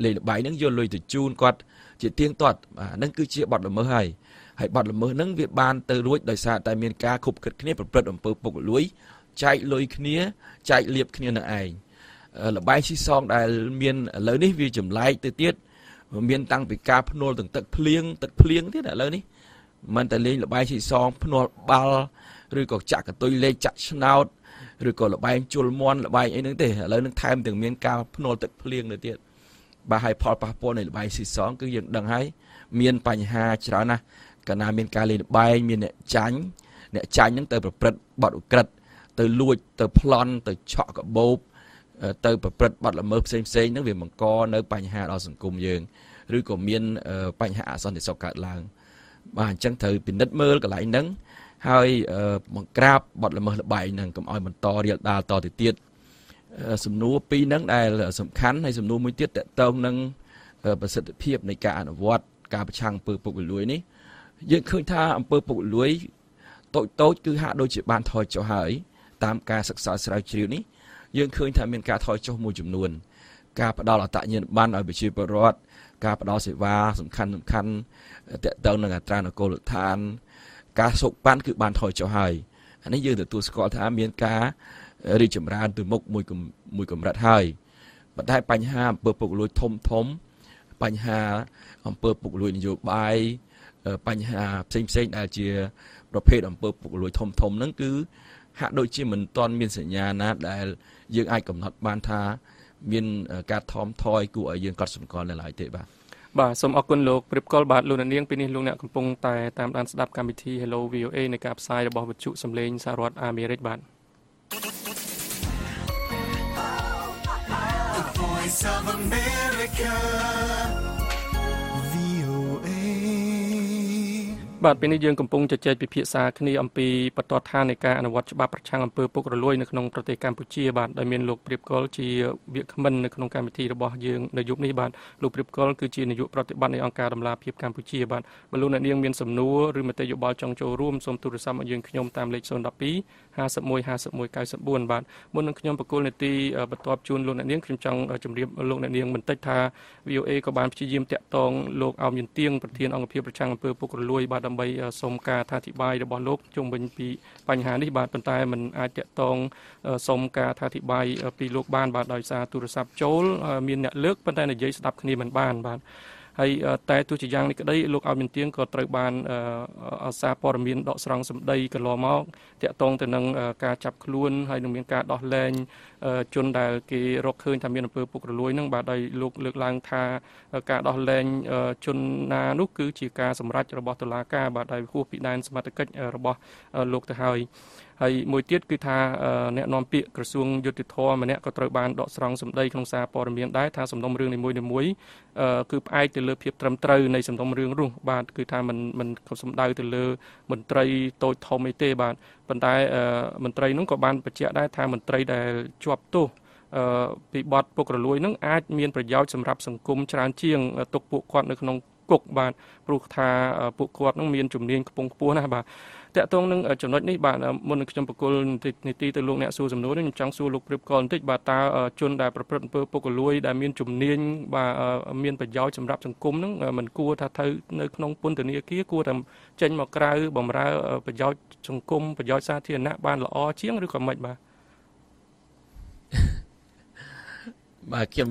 វាបានទៅរួចដោយសារតែមានការខົບខិតគ្នាប្រព្រឹត្តអំពើពុករលួយចែកលុយគ្នាចែកលៀបគ្នានឹងឯងល្បែងស៊ីសងដែលមានឥឡូវនេះវាចម្លែកទៅទៀតវាមានតាំងពីការភ្នូលទាំងទឹកភ្លៀងទឹកភ្លៀងទៀតឥឡូវនេះ មិនតែលេងល្បែងស៊ីសងភ្នាល់បាល់ឬក៏ចាក់កន្ទុយលេងចាក់ឆ្នោតឬក៏ល្បែងជលមន់ល្បែងអីហ្នឹងទេឥឡូw បាទអញ្ចឹងត្រូវពិនិត្យមើលកន្លែងហ្នឹងហើយបង្ក្រាបបទល្មើសល្បែងហ្នឹងកុំឲ្យបន្តរៀលដាលតទៅទៀតសំណួរពីរហ្នឹងដែលសំខាន់ហើយសំណួរមួយទៀតតកតងនឹងប្រសិទ្ធភាពនៃការអនុវត្តការប្រឆាំងអំពើពុករលួយនេះយើងឃើញថាអំពើពុករលួយតូចតូចគឺហាក់ដូចជាបានថយចុះហើយតាមការសិក្សាស្រាវជ្រាវនេះយើងឃើញថាមានការថយចុះមួយចំនួនការផ្ដល់អត្តញ្ញាណប័ណ្ណឲ្យប្រជាពលរដ្ឋ ការសូកប៉ាន់គឺបានថយចុះហើយអានេះយើងទទួលស្គាល់ថាមានការរីកចម្រើនទៅមុខមួយកម្រិតហើយបន្តែបញ្ហាអំពើពុករលួយធំធំបញ្ហាអំពើពុករលួយនយោបាយបញ្ហាផ្សេងផ្សេងដែលជាប្រភេទអំពើពុករលួយធំធំហ្នឹងគឺហាក់ដូចជាមិនទាន់មានសញ្ញាណាដែលយើងអាចកំណត់បានថា មានការថមថយគួរឲ្យយើងកត់សម្គាល់ឡើយទេបាទបាទសូមអរគុណលោកព្រៀបកុលបាទលោកអ្នកនាងពេលនេះលោកអ្នកកំពុងតែតាមដានស្ដាប់កម្មវិធី Hello វី អូ เอ នៃការផ្សាយរបស់វិទ្យុសំឡេងសហរដ្ឋអាមេរិកបាទ Voice of America វី អូ เอ But Penny Jung Compung to Jet P. Sakni on P. Patotanica and watch Baprachang and Purple Loin Knong Prote Campuchia, but the men look prep call to be common Knong Committee, the Bohjung, the Yukni, but look prep call to Chin, you protect Bunny on Kadam Lap, Campuchia, but balloon and young men some no, remate your Balchong room, some to the summer young Kyom Tam Lake Son Dapi, has a moy, has a moy Kaisa Boon, but Mun Kyom Pacolity, but top June Loan and Young Kimchang, Loan and Young Mentata, VOA Koban Chim Tetong, Lok Am Yin Ting, Protein on Purchang and Purple Loy, by some car tatty by the Bolok, Jumbin P. Panhani, but Pantaman at Tong, some car tatty by P. Lok Ban, but I saw to the sub Joel, mean that look, but then a J. Stop Kniman Ban, but I tied to the young day, look out in Tink or Treban, a sapor mean dots round some day, Kaloma, Tetong, the Nung catch up clun, I don't mean cat dot lane, Jundal, K. Rock, and Tamin Purple Loining, but I look look lang ta, a cat dot lane, Junanuku, Chica, some rat about the laka, but I hope it dines matic robot look the high. Hay mùi tiết cứ tha nẹt non pịa cửa xuống dột thịt thò mà nẹt có trời ban đọt sòng sầm đây không xa bỏ miếng đái tha sầm đông rương này mùi này muối cứ ai từ lơ phep trầm trừ này sầm đông rương luôn bạn cứ tha mình mình không sầm đau từ lơ mình trầy tôi thò mấy tê bạn vận tải mình trầy nó có ban bạch chẹt đái tha mình trầy để chuột tu ពកកលួយនឹងអាចមានប្រយោជន៍សម្រាប់សង្គមច្រើនជាងទុកពួកគាត់នៅក្នុងគុកបាទព្រោះថាពួកគាត់នឹងមានជំនាញកំពុងខ្ពស់ណាស់បាទតើតងនឹងចំណុចនេះបាទមុនខ្ញុំបកគលនីតិនីតិលោកអ្នកសួរសំណួរខ្ញុំចង់សួរលោកព្រៀបកលបន្តិចបាទតើជនដែលប្រព្រឹត្តអំពើពកលួយដែលមានជំនាញបាទមានប្រយោជន៍សម្រាប់សង្គមហ្នឹងមិនគួរថាត្រូវនៅក្នុងពន្ធនាគារគួរតែចេញមកក្រៅបំរើប្រយោជន៍សង្គមប្រយោជន៍សាធារណៈបានល្អជាងឬក៏មិនបាទ បាទខ្ញុំ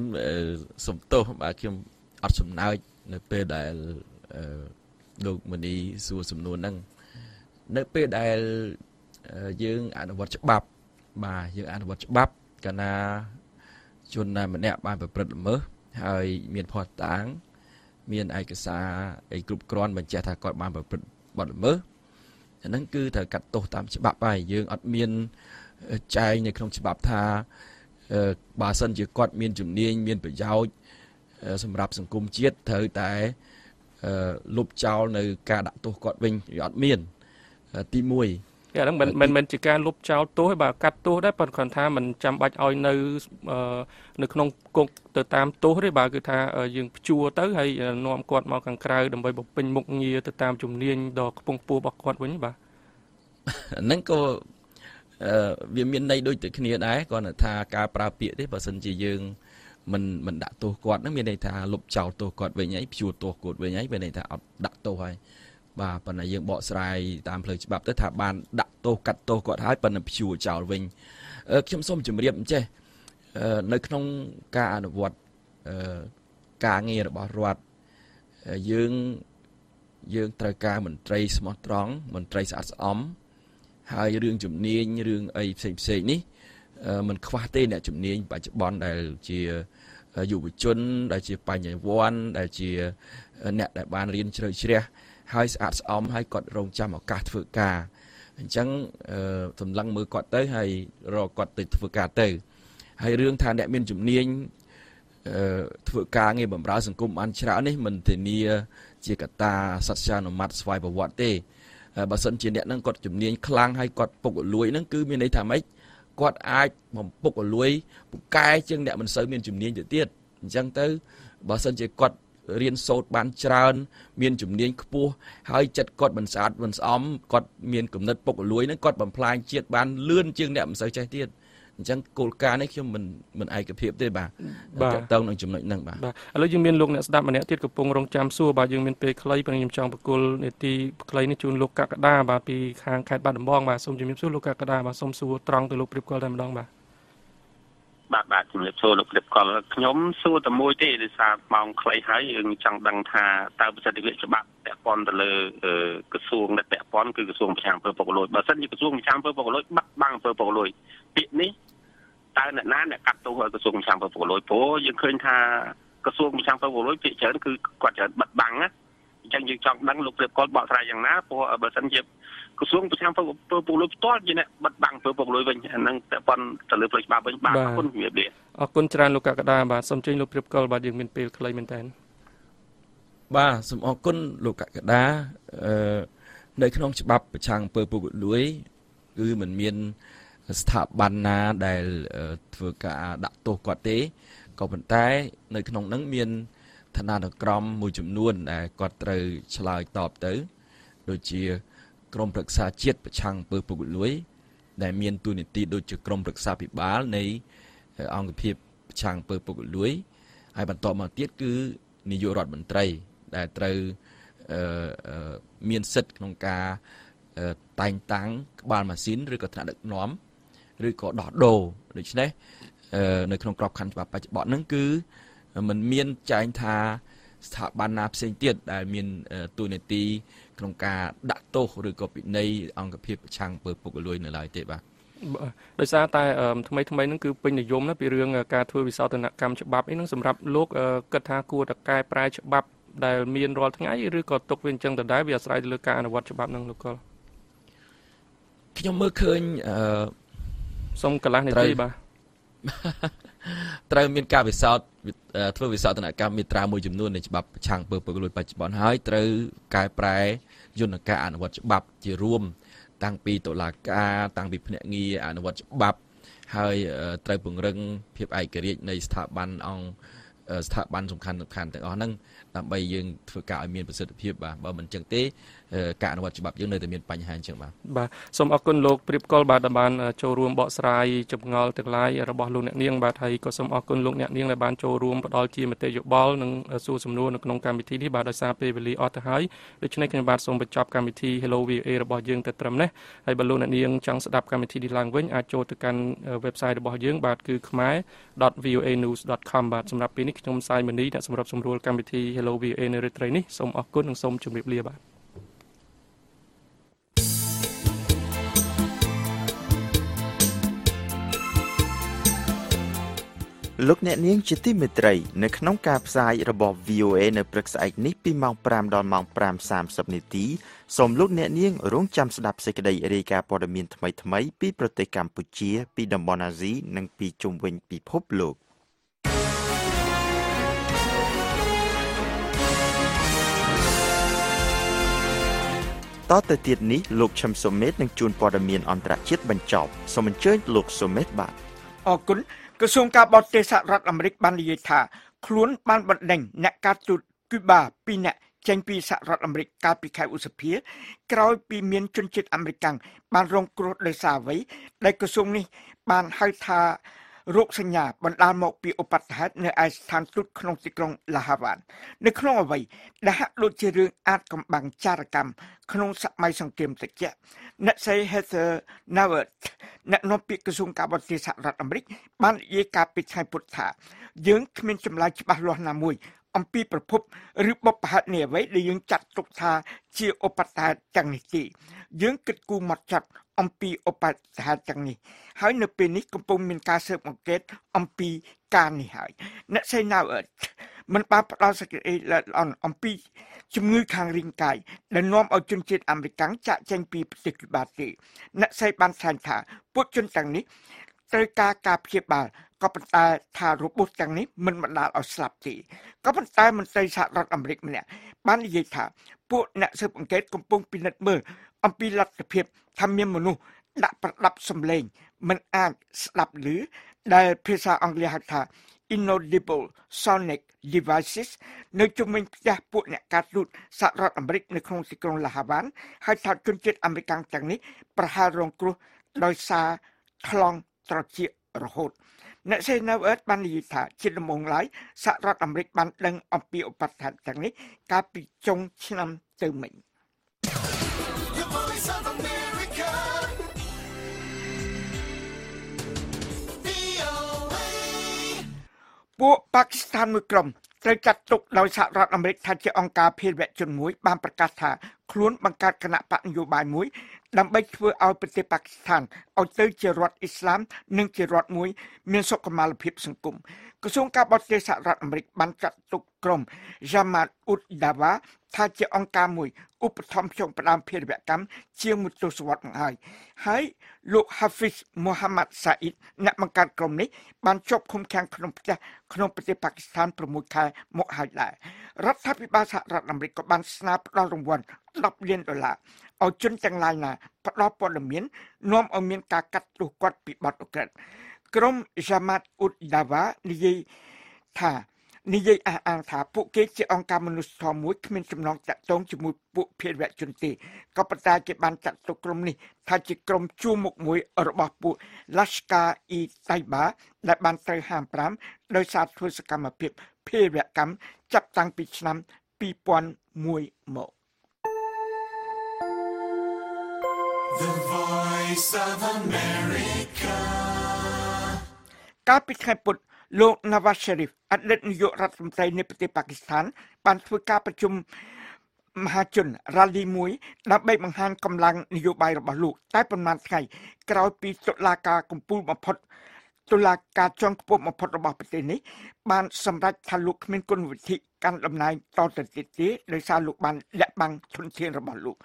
អត់សំណើចនៅពេលដែលលោកមនីសួរសំណួរហ្នឹងនៅពេលដែលយើងអនុវត្តច្បាប់បាទយើងអនុវត្តច្បាប់កាលណាជនដែលម្នាក់បានប្រព្រឹត្តល្មើសហើយមានផាត់តាំងមានឯកសារអីគ្រប់គ្រាន់បញ្ជាក់ថាគាត់បានប្រព្រឹត្តល្មើសអាហ្នឹងគឺត្រូវកាត់ទោសតាមច្បាប់ សម្រាប់សង្គមជាតិត្រូវតែលុបចោលនៅការដាក់ទោសគាត់វិញវាអត់មានទីមួយ វាមានន័យដូចតែគ្នាដែរគាត់ថាការប្រើពាក្យទេបើសិនជាយើងមិនមិនដាក់ទោសគាត់ហ្នឹងមានន័យថាលុបចោលទោសគាត់វិញហើយព្យួរទោសគាត់វិញហើយមានន័យថាអត់ដាក់ទោសហើយបាទប៉ុន្តែយើងបកស្រាយតាមផ្លូវច្បាប់ទៅថាបានដាក់ទោសកាត់ទោសគាត់ហើយប៉ុន្តែព្យួរចោលវិញខ្ញុំសូមជម្រាបអញ្ចេះនៅក្នុងការអនុវត្តការងាររបស់រដ្ឋយើងយើងត្រូវការមន្ត្រីស្មោះត្រង់មន្ត្រីស្អាតស្អំ ហើយរឿងជំនាញរឿងអីផ្សេងៗនេះມັນខ្វះទេអ្នកជំនាញបច្ចុប្បន្នដែលជាយុវជនដែលជាបញ្ញវន្តដែលជាអ្នកដែលបានរៀនជ្រៅជ្រះហើយស្អាតស្អំហើយគាត់រងចាំឱកាសធ្វើការអញ្ចឹងសម្លឹងមើលគាត់ទៅហើយរកគាត់ទៅធ្វើការទៅហើយរឿងថាអ្នកមានជំនាញធ្វើការងារបម្រើសង្គមបានច្រើននេះមិនធានាជាកត្តាសត្យានុម័តស្វ័យប្រវត្តិទេ បើសិនជាអ្នកនឹងគាត់ជំនាញខ្លាំងហើយគាត់ពុករលួយនឹងគឺមានន័យថាម៉េចគាត់អាចបំពុករលួយពូកែជាងអ្នកមិនសូវមានជំនាញទៅទៀតអញ្ចឹងទៅបើសិនជាគាត់រៀនសូត្របានច្រើនមានជំនាញខ្ពស់ហើយចិត្តគាត់មិនស្អាតមិនស្អំគាត់មានគំនិតពុករលួយនឹងគាត់បំផ្លាញជាតិបានលឿនជាងអ្នកមិនសូវចេះទៀត អញ្ចឹងគោលការណ៍នេះខ្ញុំមិនមិនឯកភាពទេបាទតើតើនឹងចំណុចហ្នឹងបាទបាទឥឡវយើងមានលោកអ្នកស្ដាប់ម្នាក់ទៀតកំពុងរងចាំសួរបាទយើងមានពេលខ្លីព្រឹងខ្ញុំចង់បកគលនីតិផ្លៃនេះជូនលោកកាកដាបាទពីខាងខេត្តបាត់ដំបងបាទសូមជំរាបសួរលោកគ្លីបកលខ្ញុំសួរតើមួយទេដោយសារម៉ោងខ្លីហើយយើងចង់ដឹងថាតើប្រសិទ្ធិភាពច្បាប់ពាក់ព័ន្ធទៅលើក្រសួងដែលពាក់ព័ន្ធគឺក្រសួងប្រជាពលរដ្ឋពាក្យនេះ តើអ្នកណាអ្នកកាត់ទោសក្រសួងប្រជាពលរដ្ឋពលរដ្ឋព្រោះយើងឃើញថាក្រសួងប្រជាពលរដ្ឋពាក្យច្រើនគឺគាត់ច្រើនបាត់បង់ណាអញ្ចឹងយើងចង់ដឹងលោកព្រៀបកលបកស្រាយយ៉ាងណាព្រោះបើសិនជាក្រសួងប្រជាពលរដ្ឋពលរដ្ឋផ្ទាល់ជាអ្នកបាត់បង់ប្រជាពលរដ្ឋវិញអាហ្នឹងតើប៉ុនទៅលើផ្លូវច្បាប់វិញបាទអរគុណច្រើនលោកកាកដាបាទសូមជិញលោកព្រៀបកលបាទយើងមានពេលខ្លីមែនតើបាទសូមអរគុណលោកកាកដា Nơi khăn ông chụp bắp chàng bơ bụi lưới Cứ mình miên Sạp bàn nà Để vừa cả đạo tổ quả tế Còn bản tay Nơi khăn ông nắng miên Thân nà được crom mùi chụm luôn Để quạt trời trả lời tọp tới Đôi chìa Crom bậc xa chết chàng bơ bụi lưới Để miên tu nịt tì đôi chìa Crom bậc xa bị bá Nơi ông hiệp chàng bơ bụi lưới Ai bản tọa mà tiết cứ Nhi dụ rọt bản trời Để trời Miên sức nông ca Tành táng bàn mà xin Rồi có thể được nhóm Rồi có đỏ đồ Nơi không có khăn bọn nâng cứ Mình miên chánh thà Thả bàn nạp sinh tiết Miên tùy nền tí Nông ca đã tốt Rồi có bị nây Ông gặp hiếp chàng bởi phục lùi nửa lại tế bạc Đối xa ta Thông mấy thông mấy nâng cứ Bình này dôm Bị rương ca thua vì sao Từ nạc cam chụp bạp Nâng xâm rạp lúc Cất thà cua Đặc cai prai chụp bạp Đại miền rồi tháng ấy rưỡi có tục viên chân từ đáy vì ở Sài Gòn cả là vật chụp bắp năng lực coi. Khi nhóm mơ khơi xong cả lá này đi bà. Trai miền cao về sao thưa về sao từ nãy cao miền trai môi chấm luôn này chụp bắp chàng bờ bờ lùi bạch bọn hái trai cài prai dùng là cả vật chụp bắp chỉ rôm tăng pi tổ là cả tăng bị phun nghi ảnh vật chụp bắp hay trai bùng rừng hiệp ai kể chuyện này tháp ban ông tháp ban sùng khăn khăn từ đó năng Bây giờ thưa cả ở miền Bắc Sơn Hiệp bà, bà mình chẳng tế cả nó vật chụp bạp dưỡng nơi từ miền Bắc Hàn chẳng bà. Bà, xong ạc quân lục bịp côn bà đã bàn châu ruộng bọ sài chụp ngọt thực lái rồi bỏ lục nhạc niêng bà thầy có xong ạc quân lục nhạc niêng là bàn châu ruộng bà đòi chì mà tê dục bó nâng xu xùm nô nâng nông cảm bị thi đi bà đòi xa bê bê lý ọt thơ hái. Được chứ này kênh bà xong bật chọp cảm bị thi Hello vê o a rồi bỏ dưỡng tệ trầm nế. Hay bà lục nhạc niêng chẳng sẽ đạp cảm bị thi đi làng vinh cho từ căn website rồi bỏ dưỡng bà cứ khmái .voanews.com bà xong rạp bí nít trong sai mình đi đã xong rạp xong rùa cảm bị thi Hello vê o a nơi rơi trời này xong ạc quân nâng xong chuẩn bị lia bà. Lúc nãy những chi tiết mệt rầy, nếu không cáp sai rồi bỏ vê o a nếu bực sai nít bị mong pram đòn mong pram sám sập nít tí, xong lúc nãy những rung chăm sập sẽ cái đây rê cả bỏ miền thay thay bị prote Campuchia bị đầm bòn Azi nâng bị trung bình bị hấp lục. Tỏ thời tiết ní lục chăm số mét nâng chun bỏ miền on trạ chết bành chọc, xong mình chơi lục số mét bạn. Ở cún Cơ sông ca bọt tế xã rạch Ảm Rích ban lý thả, khốn ban bật đành nạc ca tụt cư bà bì nạc chanh bì xã rạch Ảm Rích ca bì khai ưu sập phía, kéo bì miên chân chết Ảm Rích càng ban rong cổ đời xa vấy. Đại cơ sông này, ban hai thả rộng sân nhà ban đa mọc bì ổ bạch hát nơi ai sàn tụt khổng tích rộng là hạ vạn. Nơi khổng ở vậy, đã hát lộ chế rương át cầm bằng cha rà cằm, khổng sạc mai sông tiềm tạch chạ. Nạ xây Heather Navert, nạ nông bị cơ dung cả bọn tế xã rạch Ảm Rích, bán dễ cả bị thay bột thả. Dưỡng khi mình chùm lại cho bà loa nà mùi, ông bị bởi phúc rưu bọc bà hát nè với để dưỡng chặt tục thả chia ổ bạch thả chẳng nít tì. Dưỡng kịch cù mọt chặt ông bị ổ bạch thả chẳng nít. Hãy nợ bê nít công bông mình ca sơ mong kết ông bị ca nít hỏi. Nạ xây Navert, mình bà bắt đầu sẽ kể là ông bị chùm ngư kháng riêng cài là nôm ở chân trên Ảm Rích cắn chạy chanh bị bất tịch bà tị. Nạ xây ban sàn thả, bốt chân tăng nít, tới ca ca phía bà, có bàn tay thả rốt bốt tăng nít, mình mà đã ở sạp tị. Có bàn tay mình xây sạc rõn Ảm Rích mà nè, bán dây thả, bốt nạ sơ bằng kết công bông bị nật mơ, ông bị lật tập hiệp tham miên một nụ, đã bắt đập xâm lên, mình ác sạp lứ, đài phía xa ông lê hạt thả, Inaudible Sonic Devices nơi chúng mình đã buộc nẹ cát lụt xã rọt Ảm Rích nơi không xích rộng là Hà Ván hay thảo chung chết Ảm Rích càng chẳng ní bà hà rộng cổ đôi xa thòng trò chịu rồi hốt. Nãy xe nào ớt ban lý thả trên đồng ổng lái xã rọt Ảm Rích ban đăng ổng bị ổng bạch thả chẳng ní cá bị trông trên năm từ mình. Bộ Pakistan mưu cầm, trời chặt tục đòi xã rõn Ảm Rích thả chế ông ca phê vẹn chân mũi, ban bạc cát thả, khốn bằng cát khả nạ bạn dù bài mũi, đám bách vừa ao bật tế Pakistan, ao tới chế rọt Islam, nâng chế rọt mũi, miền sốc cầm mà lập hiệp sân cùng. Cơ xuống ca bọt tế xã rõn Ảm Rích ban chặt tục cầm, Jamal Ud-Dawa, thả chế ông ca mũi, ưu bật thông chồng bà đám phê vẹn cắm, chia một tổ sổ vọt ngài. Hãy lục Hafiz Muhammad Said, nạ bằng cát cầm này, ban chọc không kháng khổng bật tế Khổng bật tế Pakistan bởi mũi khai một hai lại. Rất tháp với ba xã rõn Ảm Rích có ban snap đo rộng quần, đọc liên đổi lại. เอาจนจังไรน่ะรอบปอดเหมียนน้อมเอาเมียนกากัดลูกกอดปิดบัดออกกันกรมจามัดอุดดาวะนิยถ้านิยอาอังถาพวกเกจิองการมนุษย์ทอมุ้ยขึ้นจำลองจัดตรงจมูกปุเพรแวะจนตีก็ประตาเก็บบันจัดตกกรมนี่ถ้าจิกรมจูมกมุ้ยอรบปุลัสกาอีไตบะและบันเตยหามปรามโดยศาสตร์ทุศกรรมเพียบเพรแวะกรรมจับตังปิชนำปีปอนมุ้ยโมThe Voice of America การปิดไข่ปุดโลกนาวาชริฟอัดเล็ดนโยรัฐมนตรีในประเทศปากีสถานปันฟื้นการประชุมมหาชนราลีมุยนับใบบังฮันกำลังนโยบายระบาดลูกใต้ประมาณไข่กราวปีตุลาการกุมปูมาพดตุลาการจองกุมมาพดระบาดประเทศนี้บานสำรักทะลุขมิ้นก้นวิธีการดำเนินต่อติดติดตีโดยซาลูกบานและบางทุนเทียนระบาดลูก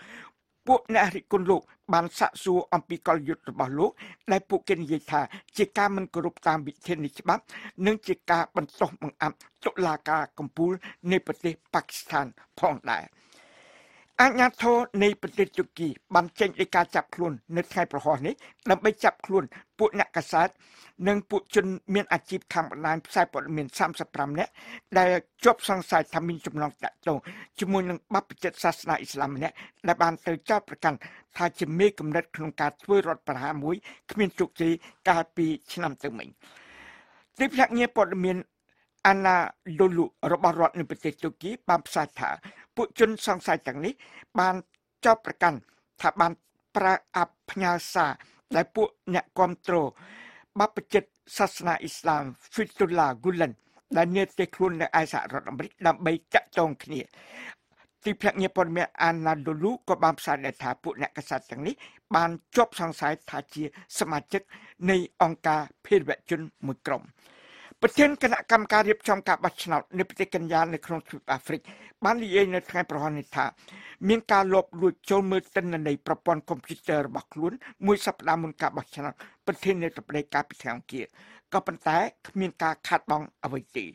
พวกนริกุลลูกบานสะสูอัมพิกลยุทธบาลูกได้พวกเกณฑ์ยิธาจิกามันกรุบตามบิเทนิชบับเนื่องจิกาบรรทมบังอัมตุลากากัมพูในประเทศปากีสถานพ้องได้อาญาโทในประเทศตุรกีบันเจงในการจับคลุนในไทยประหอนี้นำไปจับคลุนปุณกษัตริย์หนึ่งปุจนเมียนอาชีพทางนายสายปลดเมียนสามสปรัมเนี่ยได้จบสังสายทำมินจำลองจัดตรงจมูกหนึ่งบัพเจตศาสนาอิสลามเนี่ยและบานเตอร์เจ้าประกันทาจิเมฆกำเนิดโครงการช่วยรถประหารมุ้ยขมิ้นจุกจีกาปีชนำเติมเหม่งที่พระเงียปลดเมียนอาณาดลุรบรอดในประเทศตุรกีบางสายถาปุจนสังสายจากนี้บานเจ้าประกันถ้าบานประอับพญาศาและปุเนกอมโตรบัพเจตศาสนาอิสลามฟิตุลากุลันและเนเตคลุนในไอสหรัฐอเมริกาใบจะจงขณีที่พระเงียบปนเมียอาณาดลุก็บางสายในถาปุเนกษัตริย์จากนี้บานจบสังสายถาจีสมาชิกในองค์การเพศเวชชนมุกรมประเทศคณะกรรมการเรียบจำกัดบัตรชนะในประเทศกันยาในโครงทวีปแอฟริกบ้านลีเอในไทยประหารนิทามีการลบหลุดโจมมือตันในประปอนคอมพิวเตอร์บักลุ้นมวยสัปดาห์มุนกับบัตรชนะประเทศในตับรายการพิธีอังกฤษก็เป็นแต่มีการขาดบองอวัยตี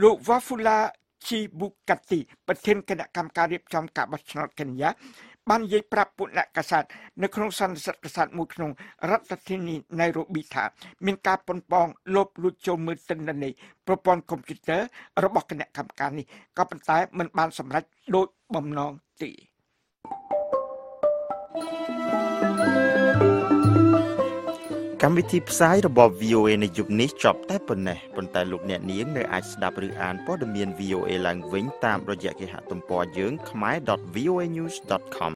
ลูกวาฟุลาชีบุกัติประเทศคณะกรรมการเรียบจำกัดบัตรชนะกันยาบ้านเย่ปราบปุณณกษัตริย์ในครองสันสัตกษัตริย์มุขนงรัตทินีในโรบิธามีการปนปองลบลุโจมมือตันในในประปอนคอมพิวเตอร์ระบบคณะกรรมการนี้ก็เป็นท้ายมันบานสำรักโดยบ่มนองตีกรรมวิธีสายระบบ วี โอ เอ ในยุคนี้จบแต่ปุ่นเนี่ยปุ่นแต่ลูกเนี่ยนี้ในอาจดับหรืออ่านพอดเมียน วี โอ เอ หลังวิ่งตามโปรเจกต์ที่หาตุ่มปอเยื้อง khmer.voanews.com